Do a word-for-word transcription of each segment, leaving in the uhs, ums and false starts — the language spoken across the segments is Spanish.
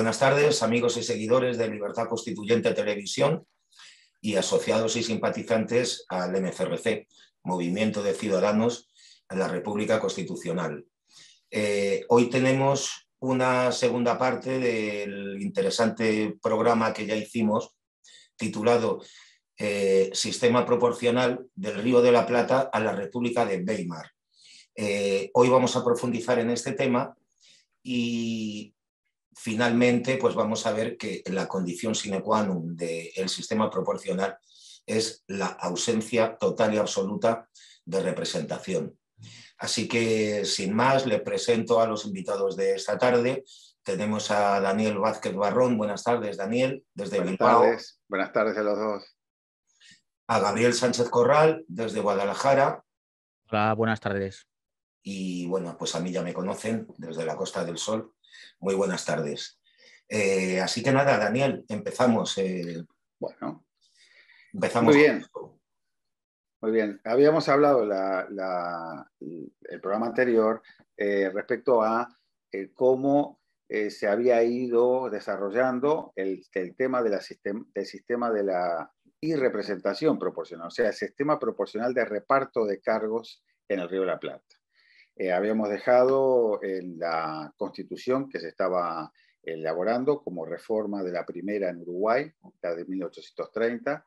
Buenas tardes, amigos y seguidores de Libertad Constituyente Televisión y asociados y simpatizantes al M C R C, Movimiento de Ciudadanos en la República Constitucional. Eh, hoy tenemos una segunda parte del interesante programa que ya hicimos, titulado eh, Sistema Proporcional del Río de la Plata a la República de Weimar. Eh, hoy vamos a profundizar en este tema y finalmente pues vamos a ver que la condición sine qua non del sistema proporcional es la ausencia total y absoluta de representación. Así que, sin más, les presento a los invitados de esta tarde. Tenemos a Daniel Vázquez Barrón. Buenas tardes, Daniel, desde Bilbao. Buenas tardes a los dos. A Gabriel Sánchez Corral, desde Guadalajara. Hola, buenas tardes. Y bueno, pues a mí ya me conocen, desde la Costa del Sol. Muy buenas tardes. Eh, así que nada, Daniel, empezamos. Eh, bueno, empezamos. Muy bien. Muy bien. Habíamos hablado la, la, el programa anterior eh, respecto a eh, cómo eh, se había ido desarrollando el, el tema de la sistem- del sistema de la irrepresentación proporcional, o sea, el sistema proporcional de reparto de cargos en el Río de la Plata. Eh, habíamos dejado en la Constitución que se estaba elaborando como reforma de la primera en Uruguay, la de mil ochocientos treinta,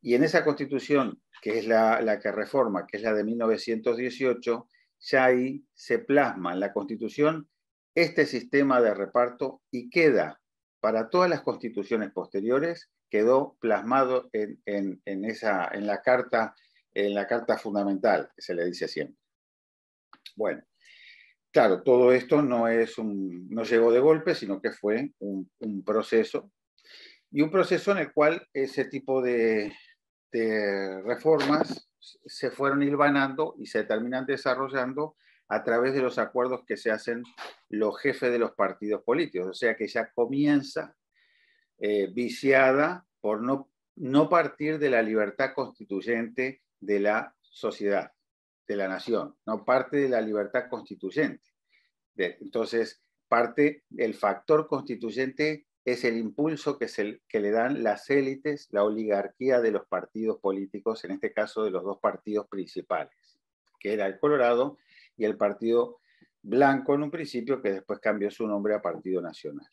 y en esa Constitución, que es la, la que reforma, que es la de mil novecientos dieciocho, ya ahí se plasma en la Constitución este sistema de reparto y queda, para todas las constituciones posteriores, quedó plasmado en, en, en, esa, en, la carta, en la Carta Fundamental, que se le dice siempre. Bueno, claro, todo esto no, es un, no llegó de golpe, sino que fue un, un proceso, y un proceso en el cual ese tipo de, de reformas se fueron hilvanando y se terminan desarrollando a través de los acuerdos que se hacen los jefes de los partidos políticos, o sea que ya comienza eh, viciada por no, no partir de la libertad constituyente de la sociedad, de la nación, no parte de la libertad constituyente. De, entonces, parte del factor constituyente es el impulso que, se, que le dan las élites, la oligarquía de los partidos políticos, en este caso de los dos partidos principales, que era el Colorado y el Partido Blanco en un principio, que después cambió su nombre a Partido Nacional.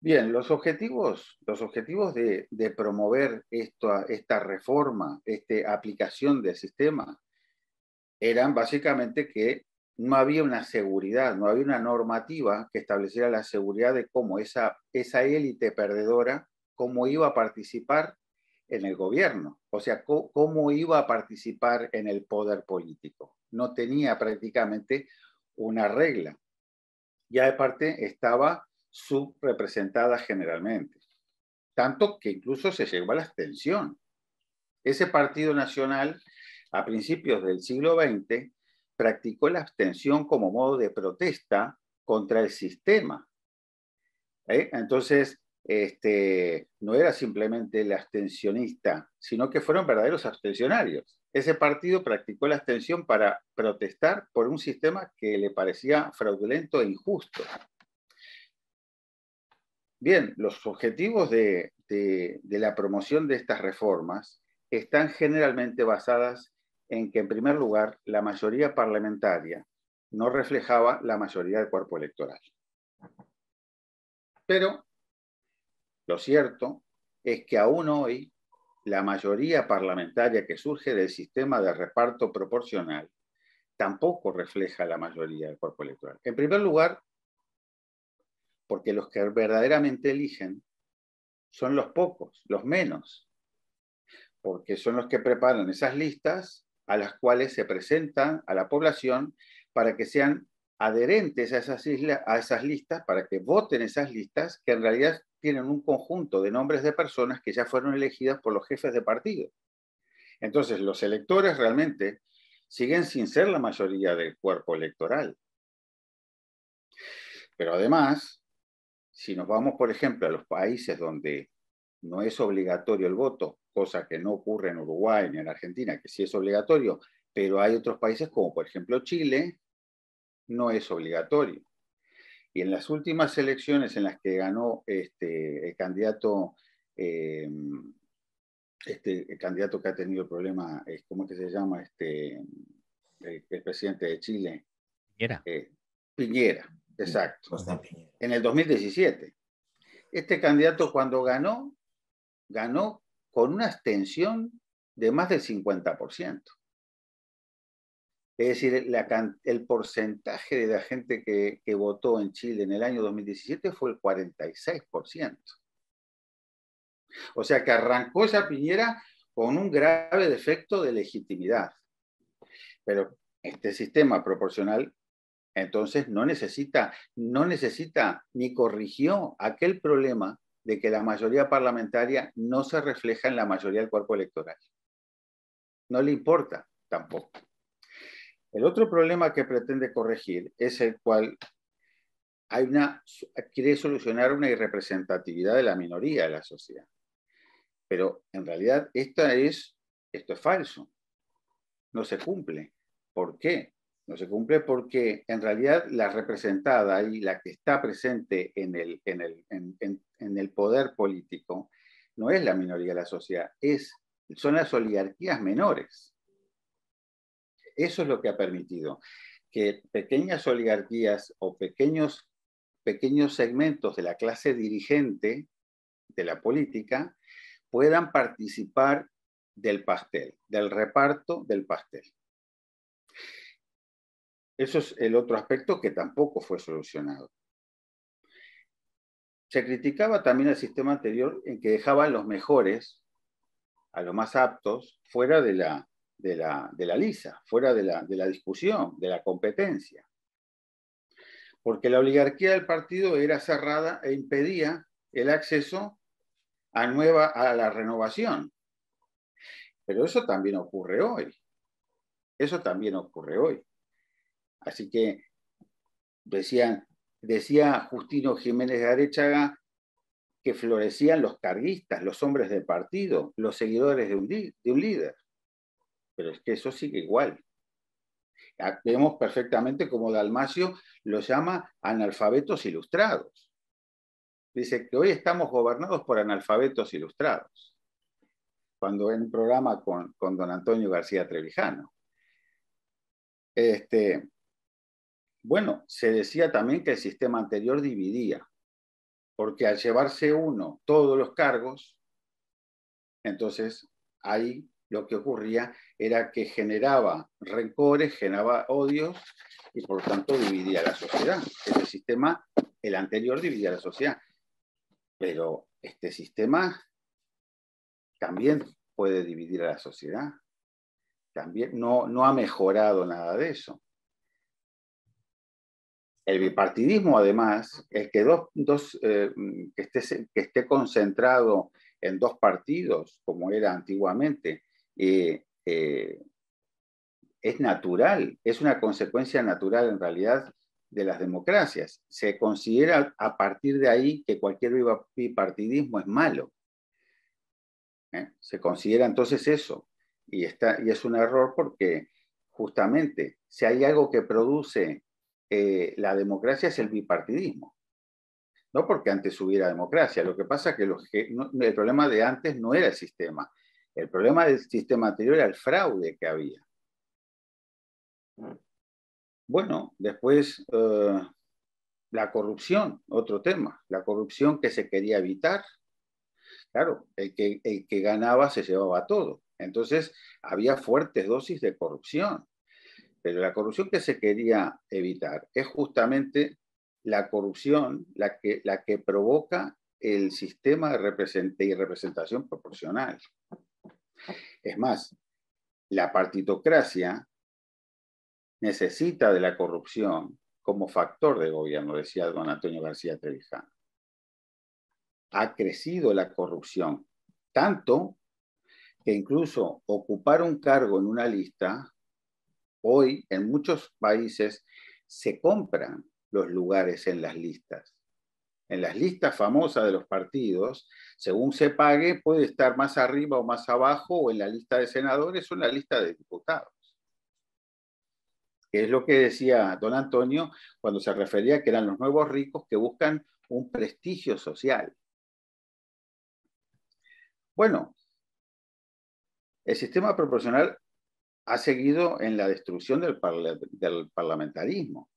Bien, los objetivos, los objetivos de, de promover esta, esta reforma, esta aplicación del sistema, eran básicamente que no había una seguridad, no había una normativa que estableciera la seguridad de cómo esa, esa élite perdedora, cómo iba a participar en el gobierno, o sea, cómo, cómo iba a participar en el poder político. No tenía prácticamente una regla. Ya de parte estaba subrepresentadas generalmente, tanto que incluso se llegó a la abstención. Ese Partido Nacional, a principios del siglo veinte, practicó la abstención como modo de protesta contra el sistema. ¿Eh? Entonces, este, no era simplemente el abstencionista, sino que fueron verdaderos abstencionarios. Ese partido practicó la abstención para protestar por un sistema que le parecía fraudulento e injusto. Bien, los objetivos de, de, de la promoción de estas reformas están generalmente basadas en que, en primer lugar, la mayoría parlamentaria no reflejaba la mayoría del cuerpo electoral. Pero lo cierto es que aún hoy la mayoría parlamentaria que surge del sistema de reparto proporcional tampoco refleja la mayoría del cuerpo electoral. En primer lugar, porque los que verdaderamente eligen son los pocos, los menos, porque son los que preparan esas listas a las cuales se presentan a la población para que sean adherentes a esas, islas, a esas listas, para que voten esas listas, que en realidad tienen un conjunto de nombres de personas que ya fueron elegidas por los jefes de partido. Entonces, los electores realmente siguen sin ser la mayoría del cuerpo electoral. Pero además, si nos vamos, por ejemplo, a los países donde no es obligatorio el voto, cosa que no ocurre en Uruguay ni en Argentina, que sí es obligatorio, pero hay otros países como, por ejemplo, Chile, no es obligatorio. Y en las últimas elecciones en las que ganó este, el candidato, eh, este, el candidato que ha tenido el problema, ¿cómo es que se llama? Este, el, el presidente de Chile. Piñera. Eh, Piñera, exacto. Piñera. En el dos mil diecisiete. Este candidato cuando ganó, ganó con una abstención de más del cincuenta por ciento. Es decir, la, el porcentaje de la gente que, que votó en Chile en el año dos mil diecisiete fue el cuarenta y seis por ciento. O sea que arrancó esa Piñera con un grave defecto de legitimidad. Pero este sistema proporcional entonces no necesita, no necesita ni corrigió aquel problema de que la mayoría parlamentaria no se refleja en la mayoría del cuerpo electoral. No le importa tampoco. El otro problema que pretende corregir es el cual hay una, quiere solucionar una irrepresentatividad de la minoría de la sociedad. Pero en realidad esta es, esto es falso. No se cumple. ¿Por qué? No se cumple porque en realidad la representada y la que está presente en el, en el, en, en, en el poder político no es la minoría de la sociedad, es, son las oligarquías menores. Eso es lo que ha permitido que pequeñas oligarquías o pequeños, pequeños segmentos de la clase dirigente de la política puedan participar del pastel, del reparto del pastel. Eso es el otro aspecto que tampoco fue solucionado. Se criticaba también el sistema anterior en que dejaban los mejores, a los más aptos, fuera de la... De la, de la lisa, fuera de la, de la discusión, de la competencia. Porque la oligarquía del partido era cerrada e impedía el acceso a, nueva, a la renovación. Pero eso también ocurre hoy. Eso también ocurre hoy. Así que decían, decía Justino Jiménez de Arechaga que florecían los carguistas, los hombres del partido, los seguidores de un, de un líder. Pero es que eso sigue igual. Vemos perfectamente como Dalmacio lo llama analfabetos ilustrados. Dice que hoy estamos gobernados por analfabetos ilustrados. Cuando en un programa con, con don Antonio García Trevijano. Este, bueno, se decía también que el sistema anterior dividía. Porque al llevarse uno todos los cargos, entonces ahí... lo que ocurría era que generaba rencores, generaba odios y por lo tanto dividía la sociedad. Ese sistema, el anterior, dividía la sociedad. Pero este sistema también puede dividir a la sociedad. También no, no ha mejorado nada de eso. El bipartidismo, además, el que, dos, dos, eh, que, esté, que esté concentrado en dos partidos, como era antiguamente, Eh, eh, es natural, es una consecuencia natural en realidad de las democracias. Se considera a partir de ahí que cualquier bipartidismo es malo. ¿Eh? Se considera entonces eso. Y, está, y es un error porque justamente si hay algo que produce eh, la democracia es el bipartidismo. No porque antes hubiera democracia, lo que pasa es que, los que no, el problema de antes no era el sistema. El problema del sistema anterior era el fraude que había. Bueno, después eh, la corrupción, otro tema. La corrupción que se quería evitar. Claro, el que, el que ganaba se llevaba todo. Entonces había fuertes dosis de corrupción. Pero la corrupción que se quería evitar es justamente la corrupción la que, la que provoca el sistema de, represent- y representación proporcional. Es más, la partitocracia necesita de la corrupción como factor de gobierno, decía don Antonio García Trevijano. Ha crecido la corrupción, tanto que incluso ocupar un cargo en una lista, hoy en muchos países se compran los lugares en las listas. En las listas famosas de los partidos, según se pague, puede estar más arriba o más abajo, o en la lista de senadores o en la lista de diputados. que es lo que decía don Antonio cuando se refería a que eran los nuevos ricos que buscan un prestigio social. Bueno, el sistema proporcional ha seguido en la destrucción del, parla del parlamentarismo.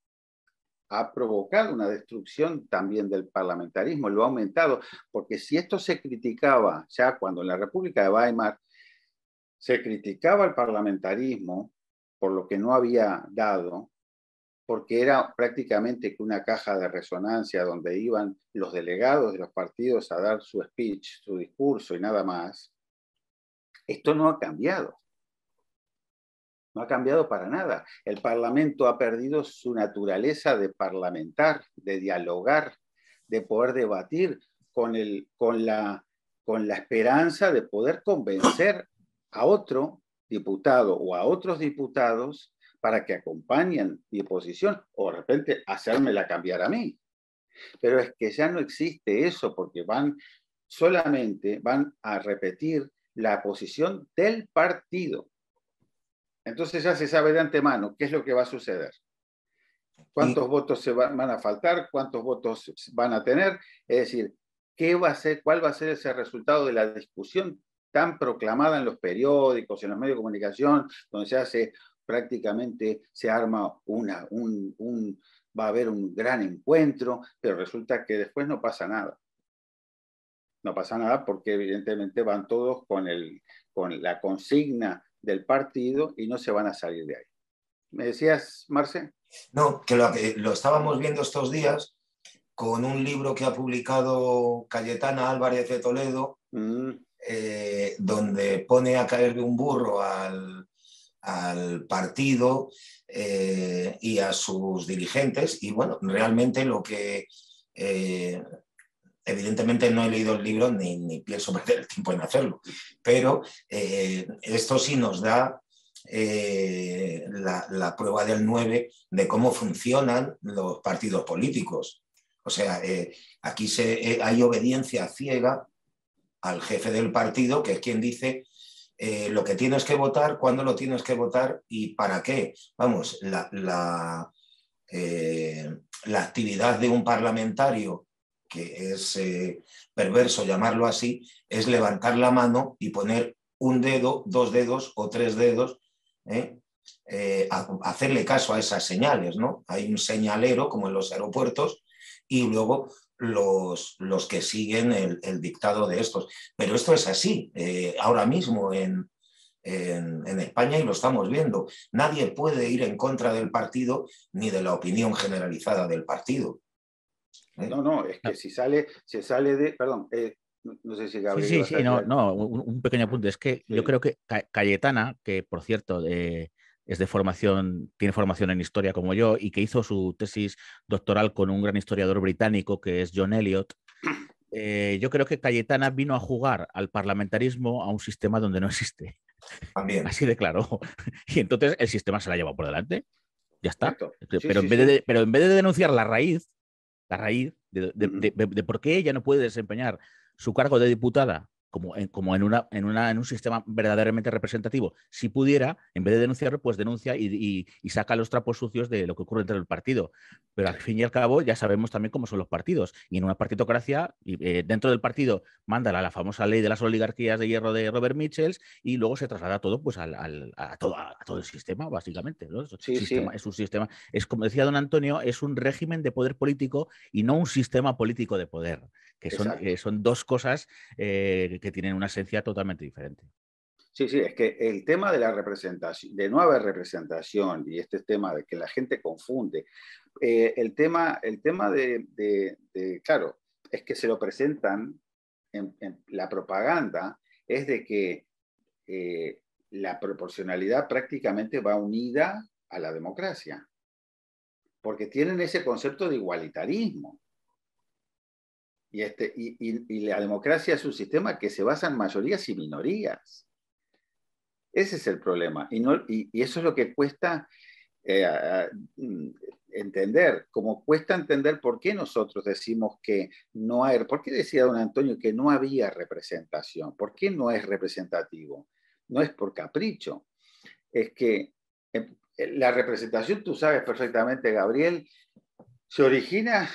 Ha provocado una destrucción también del parlamentarismo, lo ha aumentado, porque si esto se criticaba ya cuando en la República de Weimar se criticaba el parlamentarismo por lo que no había dado, porque era prácticamente una caja de resonancia donde iban los delegados de los partidos a dar su speech, su discurso y nada más, esto no ha cambiado. No ha cambiado para nada. El Parlamento ha perdido su naturaleza de parlamentar, de dialogar, de poder debatir con, el, con, la, con la esperanza de poder convencer a otro diputado o a otros diputados para que acompañen mi posición o de repente hacérmela cambiar a mí. Pero es que ya no existe eso porque van solamente van a repetir la posición del partido. Entonces ya se sabe de antemano qué es lo que va a suceder. ¿Cuántos votos se van a faltar? ¿Cuántos votos van a tener? Es decir, ¿qué va a ser, cuál va a ser ese resultado de la discusión tan proclamada en los periódicos, en los medios de comunicación, donde se hace prácticamente, se arma una, un, un, va a haber un gran encuentro, pero resulta que después no pasa nada? No pasa nada porque evidentemente van todos con, el, con la consigna del partido y no se van a salir de ahí. ¿Me decías, Marce? No, que lo, eh, lo estábamos viendo estos días con un libro que ha publicado Cayetana Álvarez de Toledo, mm. eh, donde pone a caer de un burro al, al partido eh, y a sus dirigentes. Y bueno, realmente lo que... Eh, Evidentemente no he leído el libro ni, ni pienso perder el tiempo en hacerlo, pero eh, esto sí nos da eh, la, la prueba del nueve de cómo funcionan los partidos políticos. O sea, eh, aquí se, eh, hay obediencia ciega al jefe del partido, que es quien dice eh, lo que tienes que votar, cuándo lo tienes que votar y para qué. Vamos, la, la, eh, la actividad de un parlamentario, que es eh, perverso llamarlo así, es levantar la mano y poner un dedo, dos dedos o tres dedos, ¿eh? Eh, a, a hacerle caso a esas señales, ¿no? Hay un señalero, como en los aeropuertos, y luego los, los que siguen el, el dictado de estos. Pero esto es así, eh, ahora mismo en, en, en España, y lo estamos viendo. Nadie puede ir en contra del partido ni de la opinión generalizada del partido. No, no, es que no. si sale, se sale de... Perdón, eh, no sé si Gabriel... Sí, sí, sí, no, no, un, un pequeño apunte. Es que sí. Yo creo que Cayetana, que por cierto eh, es de formación, tiene formación en historia como yo, y que hizo su tesis doctoral con un gran historiador británico que es John Eliot, eh, yo creo que Cayetana vino a jugar al parlamentarismo a un sistema donde no existe. También. Así de claro. Y entonces el sistema se la lleva por delante. Ya está. Sí, pero, sí, en vez de, sí. pero en vez de denunciar la raíz, la raíz de, de, de, de, de por qué ella no puede desempeñar su cargo de diputada como en, como en, una, en, una, en un sistema verdaderamente representativo. Si pudiera, en vez de denunciarlo, pues denuncia y, y, y saca los trapos sucios de lo que ocurre dentro del partido. Pero al fin y al cabo ya sabemos también cómo son los partidos. Y en una partitocracia, eh, dentro del partido, manda la, la famosa ley de las oligarquías de hierro de Robert Michels y luego se traslada todo pues al, al, a, todo, a todo el sistema, básicamente, ¿no? Sí, sistema, sí. Es un sistema. Es, como decía don Antonio, es un régimen de poder político y no un sistema político de poder, que son, eh, son dos cosas... Eh, que tienen una esencia totalmente diferente. Sí, sí, es que el tema de la representación, de no haber representación y este tema de que la gente confunde, eh, el tema, el tema de, de, de, claro, es que se lo presentan en, en la propaganda, es de que eh, la proporcionalidad prácticamente va unida a la democracia, porque tienen ese concepto de igualitarismo. Y, este, y, y, y la democracia es un sistema que se basa en mayorías y minorías. Ese es el problema. Y, no, y, y eso es lo que cuesta eh, entender, como cuesta entender por qué nosotros decimos que no hay... ¿Por qué decía don Antonio que no había representación? ¿Por qué no es representativo? No es por capricho. Es que eh, la representación, tú sabes perfectamente, Gabriel, se origina,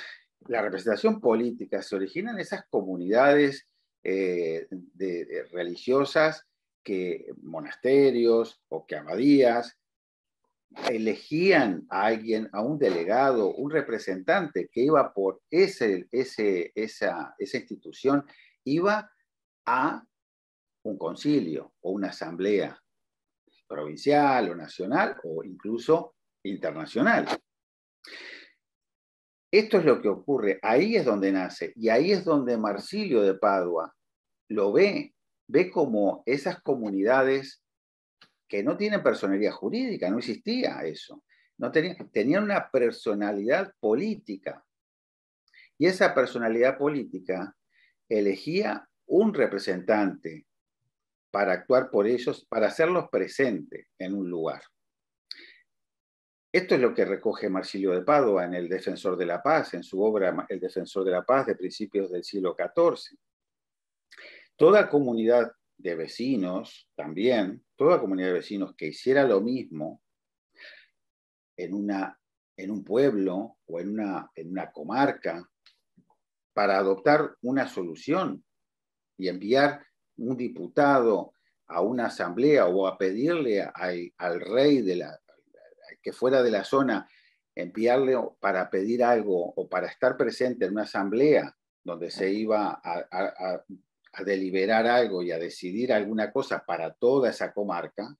la representación política se origina en esas comunidades eh, de, de religiosas, que monasterios o que abadías elegían a alguien, a un delegado, un representante que iba por ese, ese, esa, esa institución, iba a un concilio o una asamblea provincial o nacional o incluso internacional. Esto es lo que ocurre, ahí es donde nace, y ahí es donde Marsilio de Padua lo ve, ve como esas comunidades que no tienen personalidad jurídica, no existía eso, no tenían, tenían una personalidad política, y esa personalidad política elegía un representante para actuar por ellos, para hacerlos presentes en un lugar. Esto es lo que recoge Marsilio de Padua en El Defensor de la Paz, en su obra El Defensor de la Paz de principios del siglo catorce. Toda comunidad de vecinos también, toda comunidad de vecinos que hiciera lo mismo en, una, en un pueblo o en una, en una comarca para adoptar una solución y enviar un diputado a una asamblea o a pedirle a, a, al rey de la, que fuera de la zona, enviarle para pedir algo o para estar presente en una asamblea donde se iba a, a, a, a deliberar algo y a decidir alguna cosa para toda esa comarca,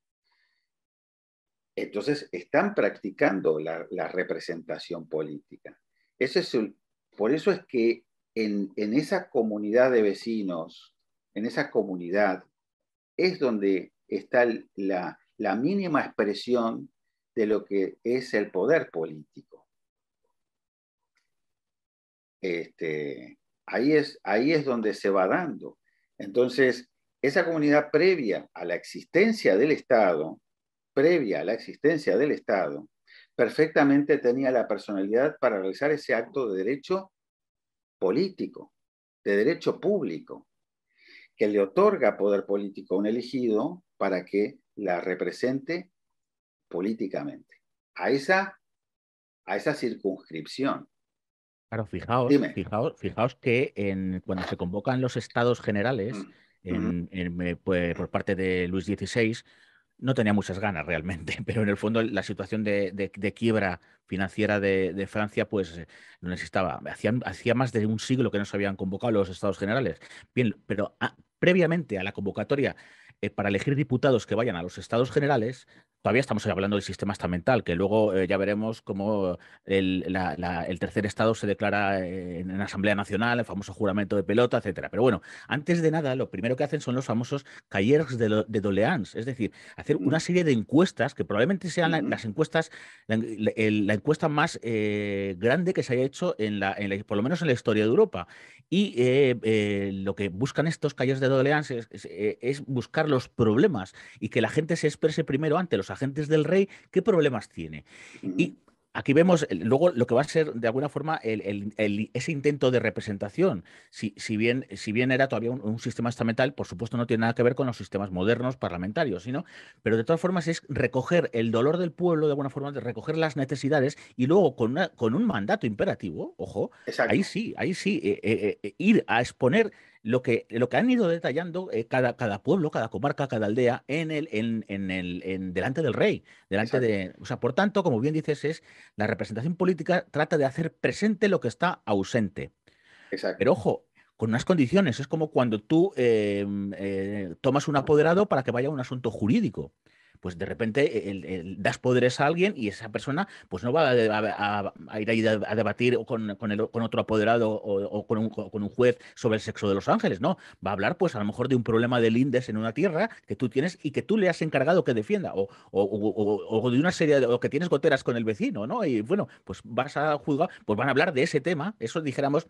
entonces están practicando la, la representación política. Ese es el, por eso es que en, en esa comunidad de vecinos, en esa comunidad, es donde está la, la mínima expresión de lo que es el poder político. Este, ahí, es, ahí es donde se va dando. Entonces, esa comunidad previa a la existencia del Estado, previa a la existencia del Estado, perfectamente tenía la personalidad para realizar ese acto de derecho político, de derecho público, que le otorga poder político a un elegido para que la represente políticamente, a esa, a esa circunscripción. Claro, fijaos, fijaos, fijaos que en, cuando se convocan los Estados Generales, mm-hmm. en, en, pues, por parte de Luis dieciséis, no tenía muchas ganas realmente, pero en el fondo la situación de, de, de quiebra financiera de, de Francia pues no necesitaba. Hacían, hacía más de un siglo que no se habían convocado los Estados Generales. Bien, pero a, previamente a la convocatoria eh, para elegir diputados que vayan a los Estados Generales, todavía estamos hablando del sistema estamental, que luego eh, ya veremos cómo el, la, la, el tercer Estado se declara en, en Asamblea Nacional, el famoso juramento de pelota, etcétera. Pero bueno, antes de nada, lo primero que hacen son los famosos callers de, de doléances, es decir, hacer una serie de encuestas que probablemente sean la, las encuestas, la, la, la encuesta más eh, grande que se haya hecho, en la, en la, por lo menos en la historia de Europa. Y eh, eh, lo que buscan estos callers de doléances es, es, es buscar los problemas y que la gente se exprese primero ante los agentes del rey, ¿qué problemas tiene? Y aquí vemos luego lo que va a ser, de alguna forma, el, el, el, ese intento de representación. Si, si, bien, si bien era todavía un, un sistema estamental, por supuesto no tiene nada que ver con los sistemas modernos parlamentarios, sino, pero de todas formas es recoger el dolor del pueblo, de alguna forma, de recoger las necesidades y luego con, una, con un mandato imperativo, ojo, exacto. ahí sí, ahí sí, eh, eh, eh, ir a exponer Lo que, lo que han ido detallando eh, cada, cada pueblo, cada comarca, cada aldea, en el, en, en el, en, delante del rey. delante de, o sea, por tanto, como bien dices, es la representación política trata de hacer presente lo que está ausente. Exacto. Pero ojo, con unas condiciones. Es como cuando tú eh, eh, tomas un apoderado para que vaya a un asunto jurídico. Pues de repente el, el, das poderes a alguien y esa persona pues no va a, a, a ir ahí a debatir con, con, el, con otro apoderado o, o con, un, con un juez sobre el sexo de los ángeles, no. Va a hablar pues a lo mejor de un problema del lindes en una tierra que tú tienes y que tú le has encargado que defienda o, o, o, o de una serie de, o que tienes goteras con el vecino, ¿no? Y bueno, pues vas a juzgar, pues van a hablar de ese tema, eso dijéramos...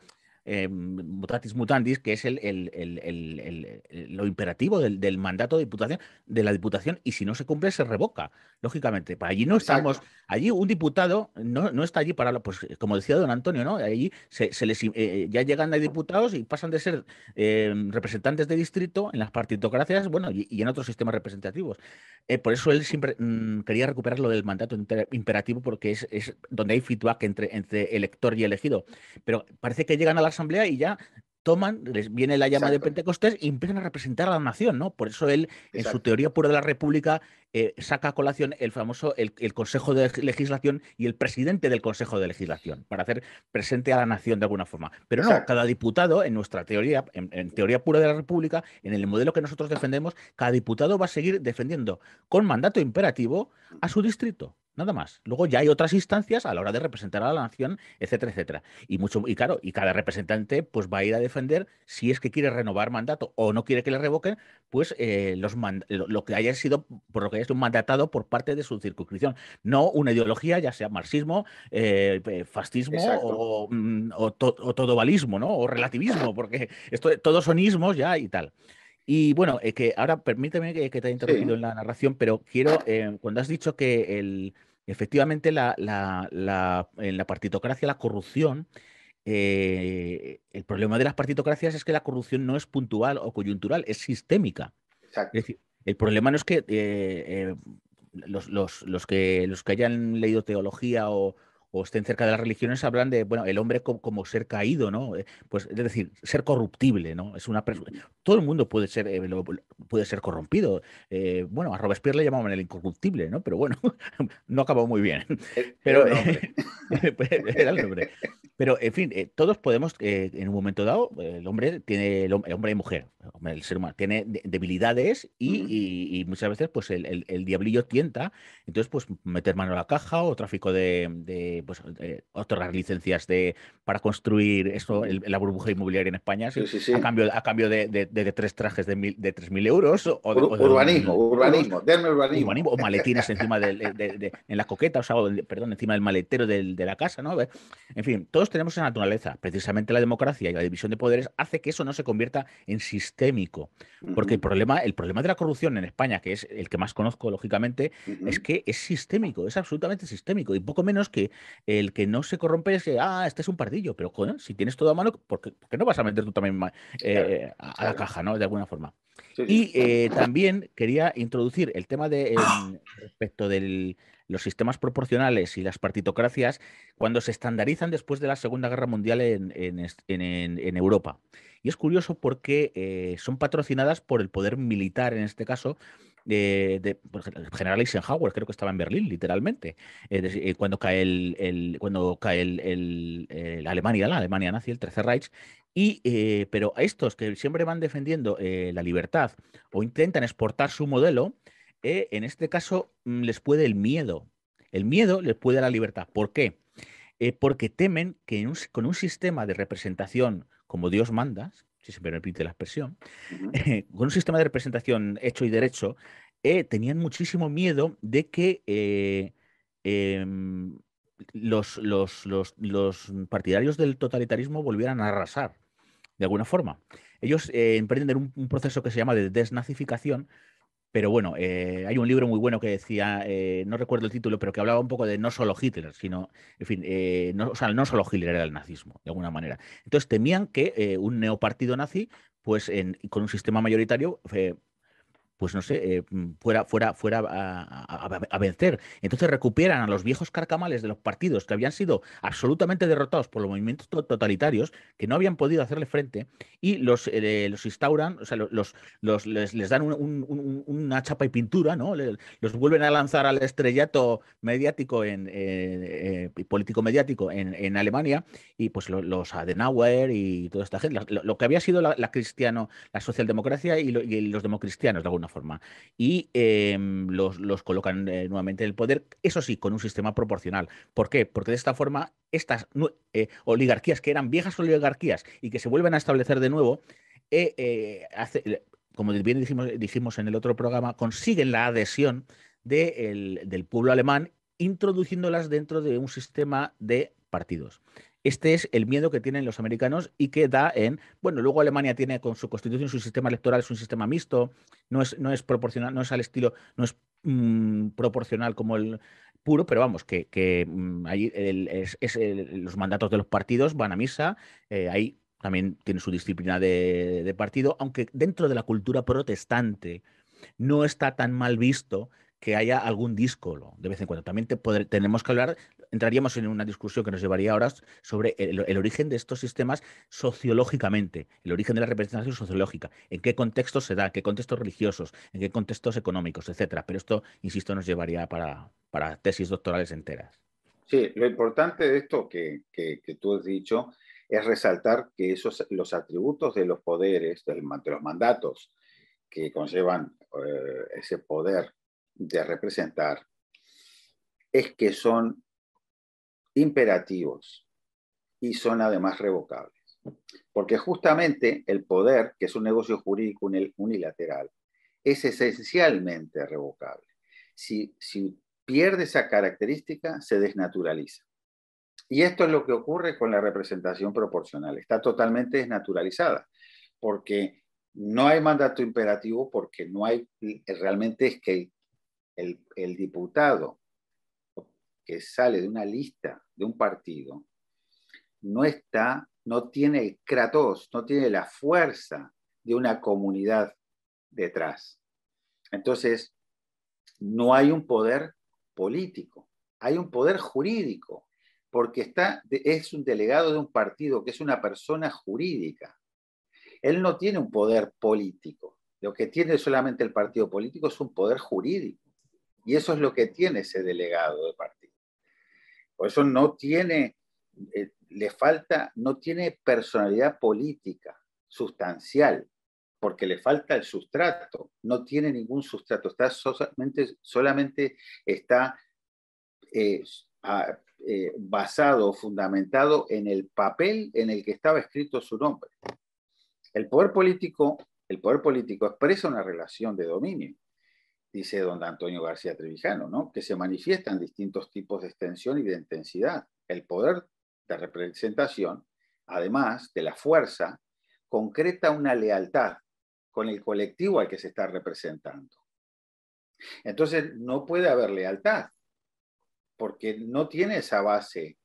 eh, mutatis mutandis, que es el, el, el, el, el, el, lo imperativo del, del mandato de diputación, de la diputación, y si no se cumple se revoca, lógicamente. Allí no estamos, allí un diputado no, no está allí para, pues como decía don Antonio, ¿no? Allí se, se les, eh, ya llegan a diputados y pasan de ser eh, representantes de distrito en las partitocracias, bueno, y, y en otros sistemas representativos. Eh, por eso él siempre mm, quería recuperar lo del mandato imperativo, porque es, es donde hay feedback entre, entre elector y elegido. Pero parece que llegan a la Asamblea y ya toman, les viene la llama Exacto. de Pentecostés y empiezan a representar a la nación, ¿no? Por eso él, Exacto. en su teoría pura de la República, eh, saca a colación el famoso el, el Consejo de Legislación y el presidente del Consejo de Legislación, para hacer presente a la nación de alguna forma. Pero no, Exacto. cada diputado, en nuestra teoría, en, en teoría pura de la República, en el modelo que nosotros defendemos, cada diputado va a seguir defendiendo con mandato imperativo a su distrito. Nada más. Luego ya hay otras instancias a la hora de representar a la nación, etcétera, etcétera. Y mucho, y claro, y cada representante pues va a ir a defender, si es que quiere renovar mandato o no quiere que le revoquen, pues eh, los man, lo, lo que haya sido, por lo que haya sido mandatado por parte de su circunscripción. No una ideología, ya sea marxismo, eh, fascismo o, o, to, o todovalismo, ¿no? O relativismo, porque esto, todos son ismos ya y tal. Y bueno, eh, que ahora permíteme que, que te haya interrumpido sí. en la narración, pero quiero, eh, cuando has dicho que el, efectivamente la, la, la, en la partitocracia, la corrupción, eh, el problema de las partitocracias es que la corrupción no es puntual o coyuntural, es sistémica. Exacto. Es decir, el problema no es que, eh, eh, los, los, los que los que hayan leído teología o... o estén cerca de las religiones, hablan de, bueno, el hombre como, como ser caído, ¿no? Pues, es decir, ser corruptible, ¿no? Es una todo el mundo puede ser, eh, lo, puede ser corrompido. Eh, bueno, a Robespierre le llamaban el incorruptible, ¿no? Pero bueno, no acabó muy bien. Pero era el hombre. Era el hombre. Pero, en fin, eh, todos podemos, eh, en un momento dado, el hombre tiene el hombre y mujer, el ser humano, tiene debilidades y, uh-huh. y, y muchas veces pues el, el, el diablillo tienta, entonces pues meter mano a la caja o tráfico de, de pues, eh, otorgar licencias de, para construir esto, el, la burbuja inmobiliaria en España, sí, sí, sí. a cambio, a cambio de, de, de, de tres trajes de, mil, de tres mil euros. O de, Ur, urbanismo, o de, urbanismo, denme urbanismo. urbanismo. O maletines encima de, de, de, de, en la coqueta, o sea, o de, perdón, encima del maletero de, de la casa, ¿no? En fin, todos tenemos esa naturaleza. Precisamente la democracia y la división de poderes hace que eso no se convierta en sistémico. Porque el problema, el problema de la corrupción en España, que es el que más conozco, lógicamente, uh-huh. es que es sistémico, es absolutamente sistémico. Y poco menos que el que no se corrompe es que, ah, este es un pardillo, pero joder, si tienes todo a mano, ¿por qué, por qué no vas a meter tú también eh, a, a la caja, ¿no? De alguna forma. Sí, sí. Y eh, también quería introducir el tema de eh, respecto del... los sistemas proporcionales y las partitocracias cuando se estandarizan después de la Segunda Guerra Mundial en, en, en, en Europa. Y es curioso porque eh, son patrocinadas por el poder militar, en este caso, eh, de, por el general Eisenhower, creo que estaba en Berlín, literalmente, eh, de, eh, cuando cae, el, el, cuando cae el, el, el Alemania, la Alemania nazi, el Tercer Reich. Y, eh, pero a estos que siempre van defendiendo eh, la libertad o intentan exportar su modelo, Eh, en este caso les puede el miedo. El miedo les puede la libertad. ¿Por qué? Eh, porque temen que en un, con un sistema de representación como Dios manda, si se me permite la expresión, eh, con un sistema de representación hecho y derecho, eh, tenían muchísimo miedo de que eh, eh, los, los, los, los partidarios del totalitarismo volvieran a arrasar, de alguna forma. Ellos eh, emprenden un, un proceso que se llama de desnazificación. Pero bueno, eh, hay un libro muy bueno que decía, eh, no recuerdo el título, pero que hablaba un poco de no solo Hitler, sino, en fin, eh, no, o sea, no solo Hitler era el nazismo, de alguna manera. Entonces temían que eh, un neopartido nazi, pues en, con un sistema mayoritario, eh, pues no sé, eh, fuera, fuera, fuera a, a, a vencer. Entonces recuperan a los viejos carcamales de los partidos que habían sido absolutamente derrotados por los movimientos totalitarios, que no habían podido hacerle frente, y los, eh, los instauran, o sea, los, los, les, les dan un, un, un, una chapa y pintura, ¿no? Le, los vuelven a lanzar al estrellato mediático en eh, eh, político-mediático en, en Alemania, y pues lo, los Adenauer y toda esta gente, lo, lo que había sido la, la cristiano, la socialdemocracia y, lo, y los democristianos, de alguna forma, y eh, los, los colocan eh, nuevamente en el poder, eso sí, con un sistema proporcional. ¿Por qué? Porque de esta forma estas eh, oligarquías, que eran viejas oligarquías y que se vuelven a establecer de nuevo, eh, eh, hace, como bien dijimos, dijimos en el otro programa, consiguen la adhesión de el, del pueblo alemán, introduciéndolas dentro de un sistema de partidos. Este es el miedo que tienen los americanos y que da en... Bueno, luego Alemania tiene con su constitución, su sistema electoral es un sistema mixto, no es, no es proporcional, no es al estilo, no es mmm, proporcional como el puro, pero vamos, que, que mmm, ahí el, es, es el, los mandatos de los partidos van a misa, eh, ahí también tiene su disciplina de, de partido, aunque dentro de la cultura protestante no está tan mal visto que haya algún díscolo de vez en cuando. También te poder, tenemos que hablar, entraríamos en una discusión que nos llevaría horas sobre el, el origen de estos sistemas sociológicamente, el origen de la representación sociológica, en qué contextos se da, en qué contextos religiosos, en qué contextos económicos, etcétera. Pero esto, insisto, nos llevaría para, para tesis doctorales enteras. Sí, lo importante de esto que, que, que tú has dicho es resaltar que esos, los atributos de los poderes, de los mandatos que conllevan eh, ese poder de representar, es que son imperativos y son además revocables. Porque justamente el poder, que es un negocio jurídico unilateral, es esencialmente revocable. Si, si pierde esa característica, se desnaturaliza. Y esto es lo que ocurre con la representación proporcional. Está totalmente desnaturalizada, porque no hay mandato imperativo, porque no hay, realmente es que el El, el diputado que sale de una lista de un partido no está, no tiene el kratos, no tiene la fuerza de una comunidad detrás. Entonces, no hay un poder político, hay un poder jurídico, porque está, es un delegado de un partido que es una persona jurídica. Él no tiene un poder político, lo que tiene solamente el partido político es un poder jurídico. Y eso es lo que tiene ese delegado de partido. Por eso no tiene, eh, le falta, no tiene personalidad política sustancial, porque le falta el sustrato. No tiene ningún sustrato, está solamente, solamente está eh, a, eh, basado, fundamentado en el papel en el que estaba escrito su nombre. El poder político, el poder político expresa una relación de dominio, dice don Antonio García Trevijano, ¿no?, que se manifiestan distintos tipos de extensión y de intensidad. El poder de representación, además de la fuerza, concreta una lealtad con el colectivo al que se está representando. Entonces, no puede haber lealtad, porque no tiene esa base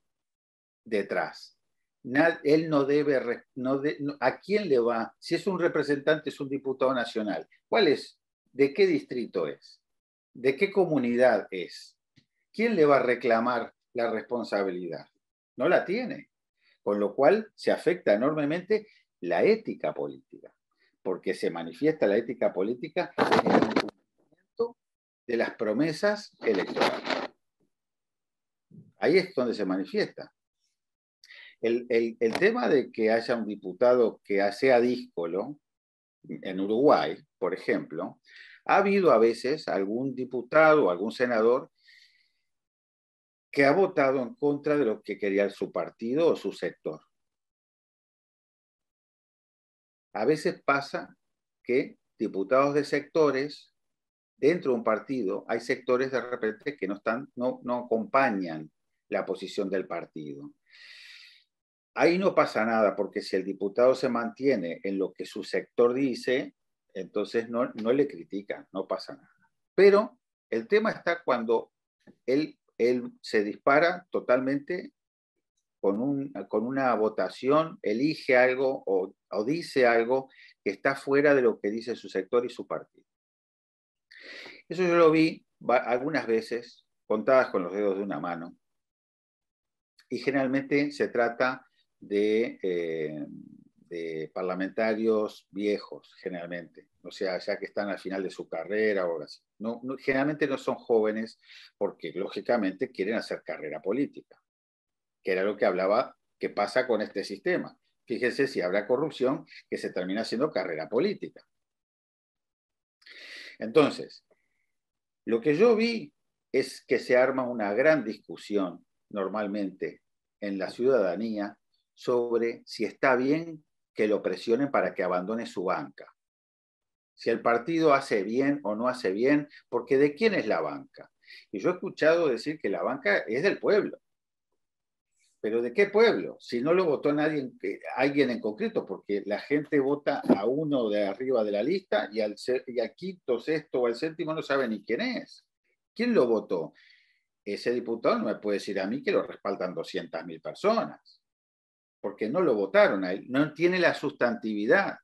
detrás. Nad- él no debe... No de no, ¿a quién le va? Si es un representante, es un diputado nacional. ¿Cuál es? ¿De qué distrito es? ¿De qué comunidad es? ¿Quién le va a reclamar la responsabilidad? No la tiene. Con lo cual se afecta enormemente la ética política, porque se manifiesta la ética política en el cumplimiento de las promesas electorales. Ahí es donde se manifiesta. El, el, el tema de que haya un diputado que sea díscolo, en Uruguay, por ejemplo, ha habido a veces algún diputado o algún senador que ha votado en contra de lo que quería su partido o su sector. A veces pasa que diputados de sectores, dentro de un partido, hay sectores de repente que no, están, no, no acompañan la posición del partido. Ahí no pasa nada, porque si el diputado se mantiene en lo que su sector dice, entonces no, no le critican, no pasa nada. Pero el tema está cuando él, él se dispara totalmente con, un, con una votación, elige algo o, o dice algo que está fuera de lo que dice su sector y su partido. Eso yo lo vi algunas veces, contadas con los dedos de una mano, y generalmente se trata De, eh, de parlamentarios viejos, generalmente. O sea, ya que están al final de su carrera o algo así. No, no, generalmente no son jóvenes porque, lógicamente, quieren hacer carrera política, que era lo que hablaba que pasa con este sistema. Fíjense si habrá corrupción, que se termina haciendo carrera política. Entonces, lo que yo vi es que se arma una gran discusión, normalmente, en la ciudadanía, sobre si está bien que lo presionen para que abandone su banca. Si el partido hace bien o no hace bien, porque ¿de quién es la banca? Y yo he escuchado decir que la banca es del pueblo. ¿Pero de qué pueblo? Si no lo votó nadie, alguien en concreto, porque la gente vota a uno de arriba de la lista y al, ser, y al quinto, sexto o al séptimo no sabe ni quién es. ¿Quién lo votó? Ese diputado no me puede decir a mí que lo respaldan doscientas mil personas, porque no lo votaron a él, no tiene la sustantividad.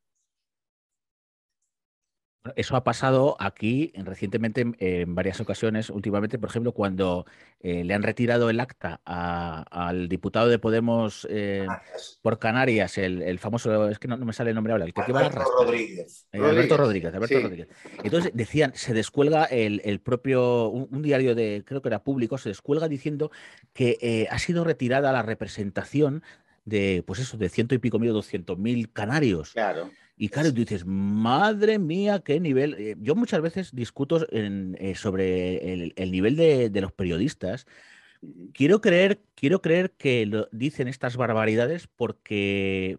Eso ha pasado aquí recientemente en varias ocasiones, últimamente, por ejemplo, cuando eh, le han retirado el acta a, al diputado de Podemos eh, Canarias. por Canarias, el, el famoso, es que no, no me sale el nombre ahora, el que Alberto Rodríguez. Eh, Rodríguez. Alberto Rodríguez. Alberto sí. Rodríguez. Entonces decían, se descuelga el, el propio, un, un diario de, creo que era público, se descuelga diciendo que eh, ha sido retirada la representación de, pues eso, de ciento y pico mil, doscientos mil canarios. Claro. Y claro, tú dices, madre mía, qué nivel. Yo muchas veces discuto en, eh, sobre el, el nivel de, de los periodistas. Quiero creer, quiero creer que lo dicen estas barbaridades porque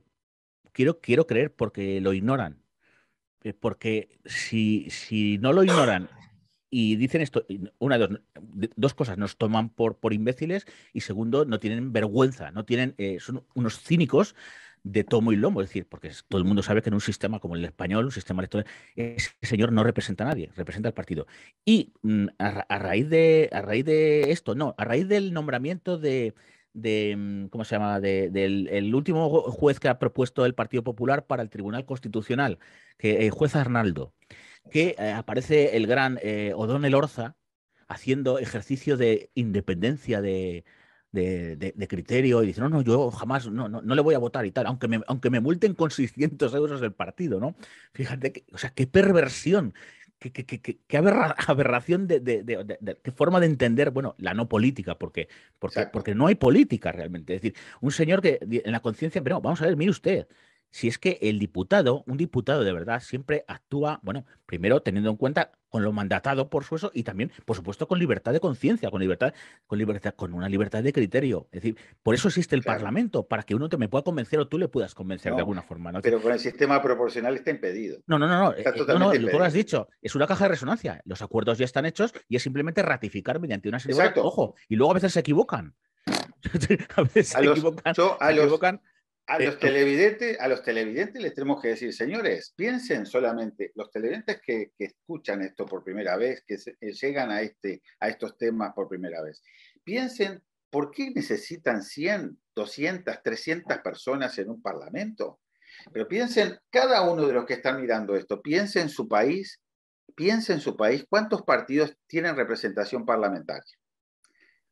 quiero, quiero creer porque lo ignoran. Porque si, si no lo ignoran y dicen esto, una dos, dos cosas, nos toman por, por imbéciles y segundo, no tienen vergüenza, no tienen, eh, son unos cínicos de tomo y lomo, es decir, porque todo el mundo sabe que en un sistema como el español, un sistema electoral, ese señor no representa a nadie, representa al partido. Y a, ra a raíz de a raíz de esto, no, a raíz del nombramiento de, de ¿cómo se llama? De, del el último juez que ha propuesto el Partido Popular para el Tribunal Constitucional, que el juez Arnaldo, que eh, aparece el gran eh, O'Donnell Orza haciendo ejercicio de independencia de De, de, de criterio y dice, no, no, yo jamás, no, no, no le voy a votar y tal, aunque me, aunque me multen con seiscientos euros del partido, ¿no? Fíjate, que, o sea, qué perversión, qué, qué, qué, qué aberra, aberración, de, de, de, de, de, qué forma de entender, bueno, la no política, porque, porque, porque no hay política realmente. Es decir, un señor que en la conciencia, pero no, vamos a ver, mire usted, si es que el diputado, un diputado de verdad, siempre actúa, bueno, primero teniendo en cuenta con lo mandatado por su eso y también, por supuesto, con libertad de conciencia, con libertad, con libertad, con una libertad de criterio. Es decir, por eso existe el claro. Parlamento, para que uno te me pueda convencer o tú le puedas convencer no, de alguna forma. ¿No? Pero con el sistema proporcional está impedido. No, no, no, no. Está eh, totalmente no, no impedido. Tú lo has dicho, es una caja de resonancia. Los acuerdos ya están hechos y es simplemente ratificar mediante una serie de... Ojo, y luego a veces se equivocan. a veces a se los, equivocan. Yo, a se los... equivocan A los, televidentes, a los televidentes les tenemos que decir, señores, piensen solamente, los televidentes que, que escuchan esto por primera vez, que se, eh, llegan a, este, a estos temas por primera vez, piensen, ¿por qué necesitan cien, doscientas, trescientas personas en un parlamento? Pero piensen, cada uno de los que están mirando esto, piensen en su país, piensen en su país, ¿cuántos partidos tienen representación parlamentaria?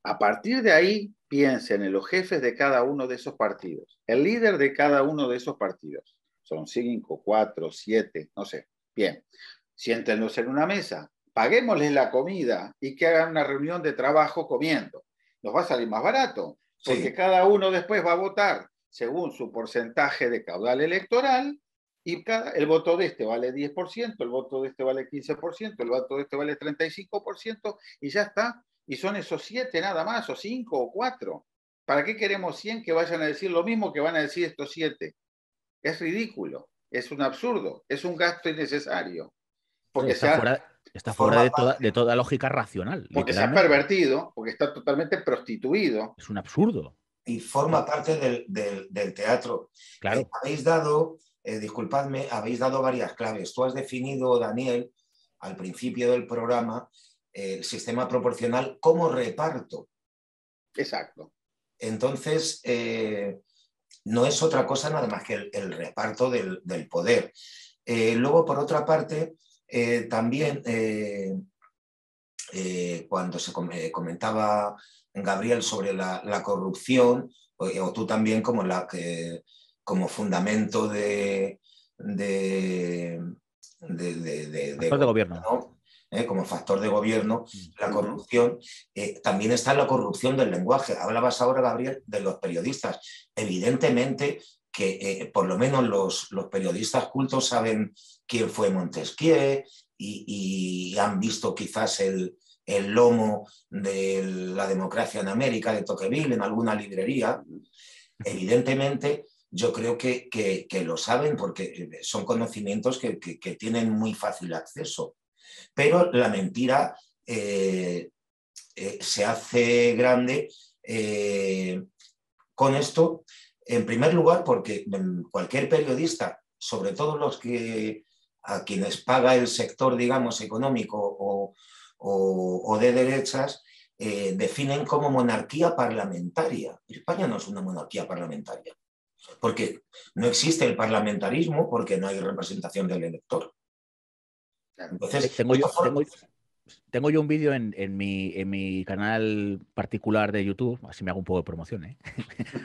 A partir de ahí, piensen en los jefes de cada uno de esos partidos, el líder de cada uno de esos partidos. Son cinco, cuatro, siete, no sé. Bien, siéntenlos en una mesa, paguémosles la comida y que hagan una reunión de trabajo comiendo. Nos va a salir más barato, porque sí. Cada uno después va a votar según su porcentaje de caudal electoral y cada, el voto de este vale diez por ciento, el voto de este vale quince por ciento, el voto de este vale treinta y cinco por ciento y ya está. Y son esos siete nada más, o cinco, o cuatro. ¿Para qué queremos cien que vayan a decir lo mismo que van a decir estos siete? Es ridículo, es un absurdo, es un gasto innecesario. Porque está, sea, fuera, está fuera de toda, de toda lógica racional. Porque se ha pervertido, porque está totalmente prostituido. Es un absurdo. Y forma parte del, del, del teatro. Claro. Eh, habéis dado, eh, disculpadme, habéis dado varias claves. Tú has definido, Daniel, al principio del programa, el sistema proporcional como reparto. Exacto. Entonces, eh, no es otra cosa nada más que el, el reparto del, del poder. Eh, luego, por otra parte, eh, también eh, eh, cuando se comentaba Gabriel sobre la, la corrupción, o, o tú también como, la, que, como fundamento de, de, de, de, de, de gobierno, ¿no? Eh, como factor de gobierno, la corrupción, eh, también está la corrupción del lenguaje. Hablabas ahora, Gabriel, de los periodistas. Evidentemente que eh, por lo menos los, los periodistas cultos saben quién fue Montesquieu y, y han visto quizás el, el lomo de la democracia en América, de Tocqueville, en alguna librería. Evidentemente yo creo que, que, que lo saben porque son conocimientos que, que, que tienen muy fácil acceso. Pero la mentira eh, eh, se hace grande eh, con esto, en primer lugar, porque cualquier periodista, sobre todo los que a quienes paga el sector, digamos, económico o, o, o de derechas, eh, definen como monarquía parlamentaria. España no es una monarquía parlamentaria, porque no existe el parlamentarismo, porque no hay representación del elector. Entonces, tengo yo, tengo, tengo yo un vídeo en, en, mi, en mi canal particular de YouTube, así me hago un poco de promoción, ¿eh?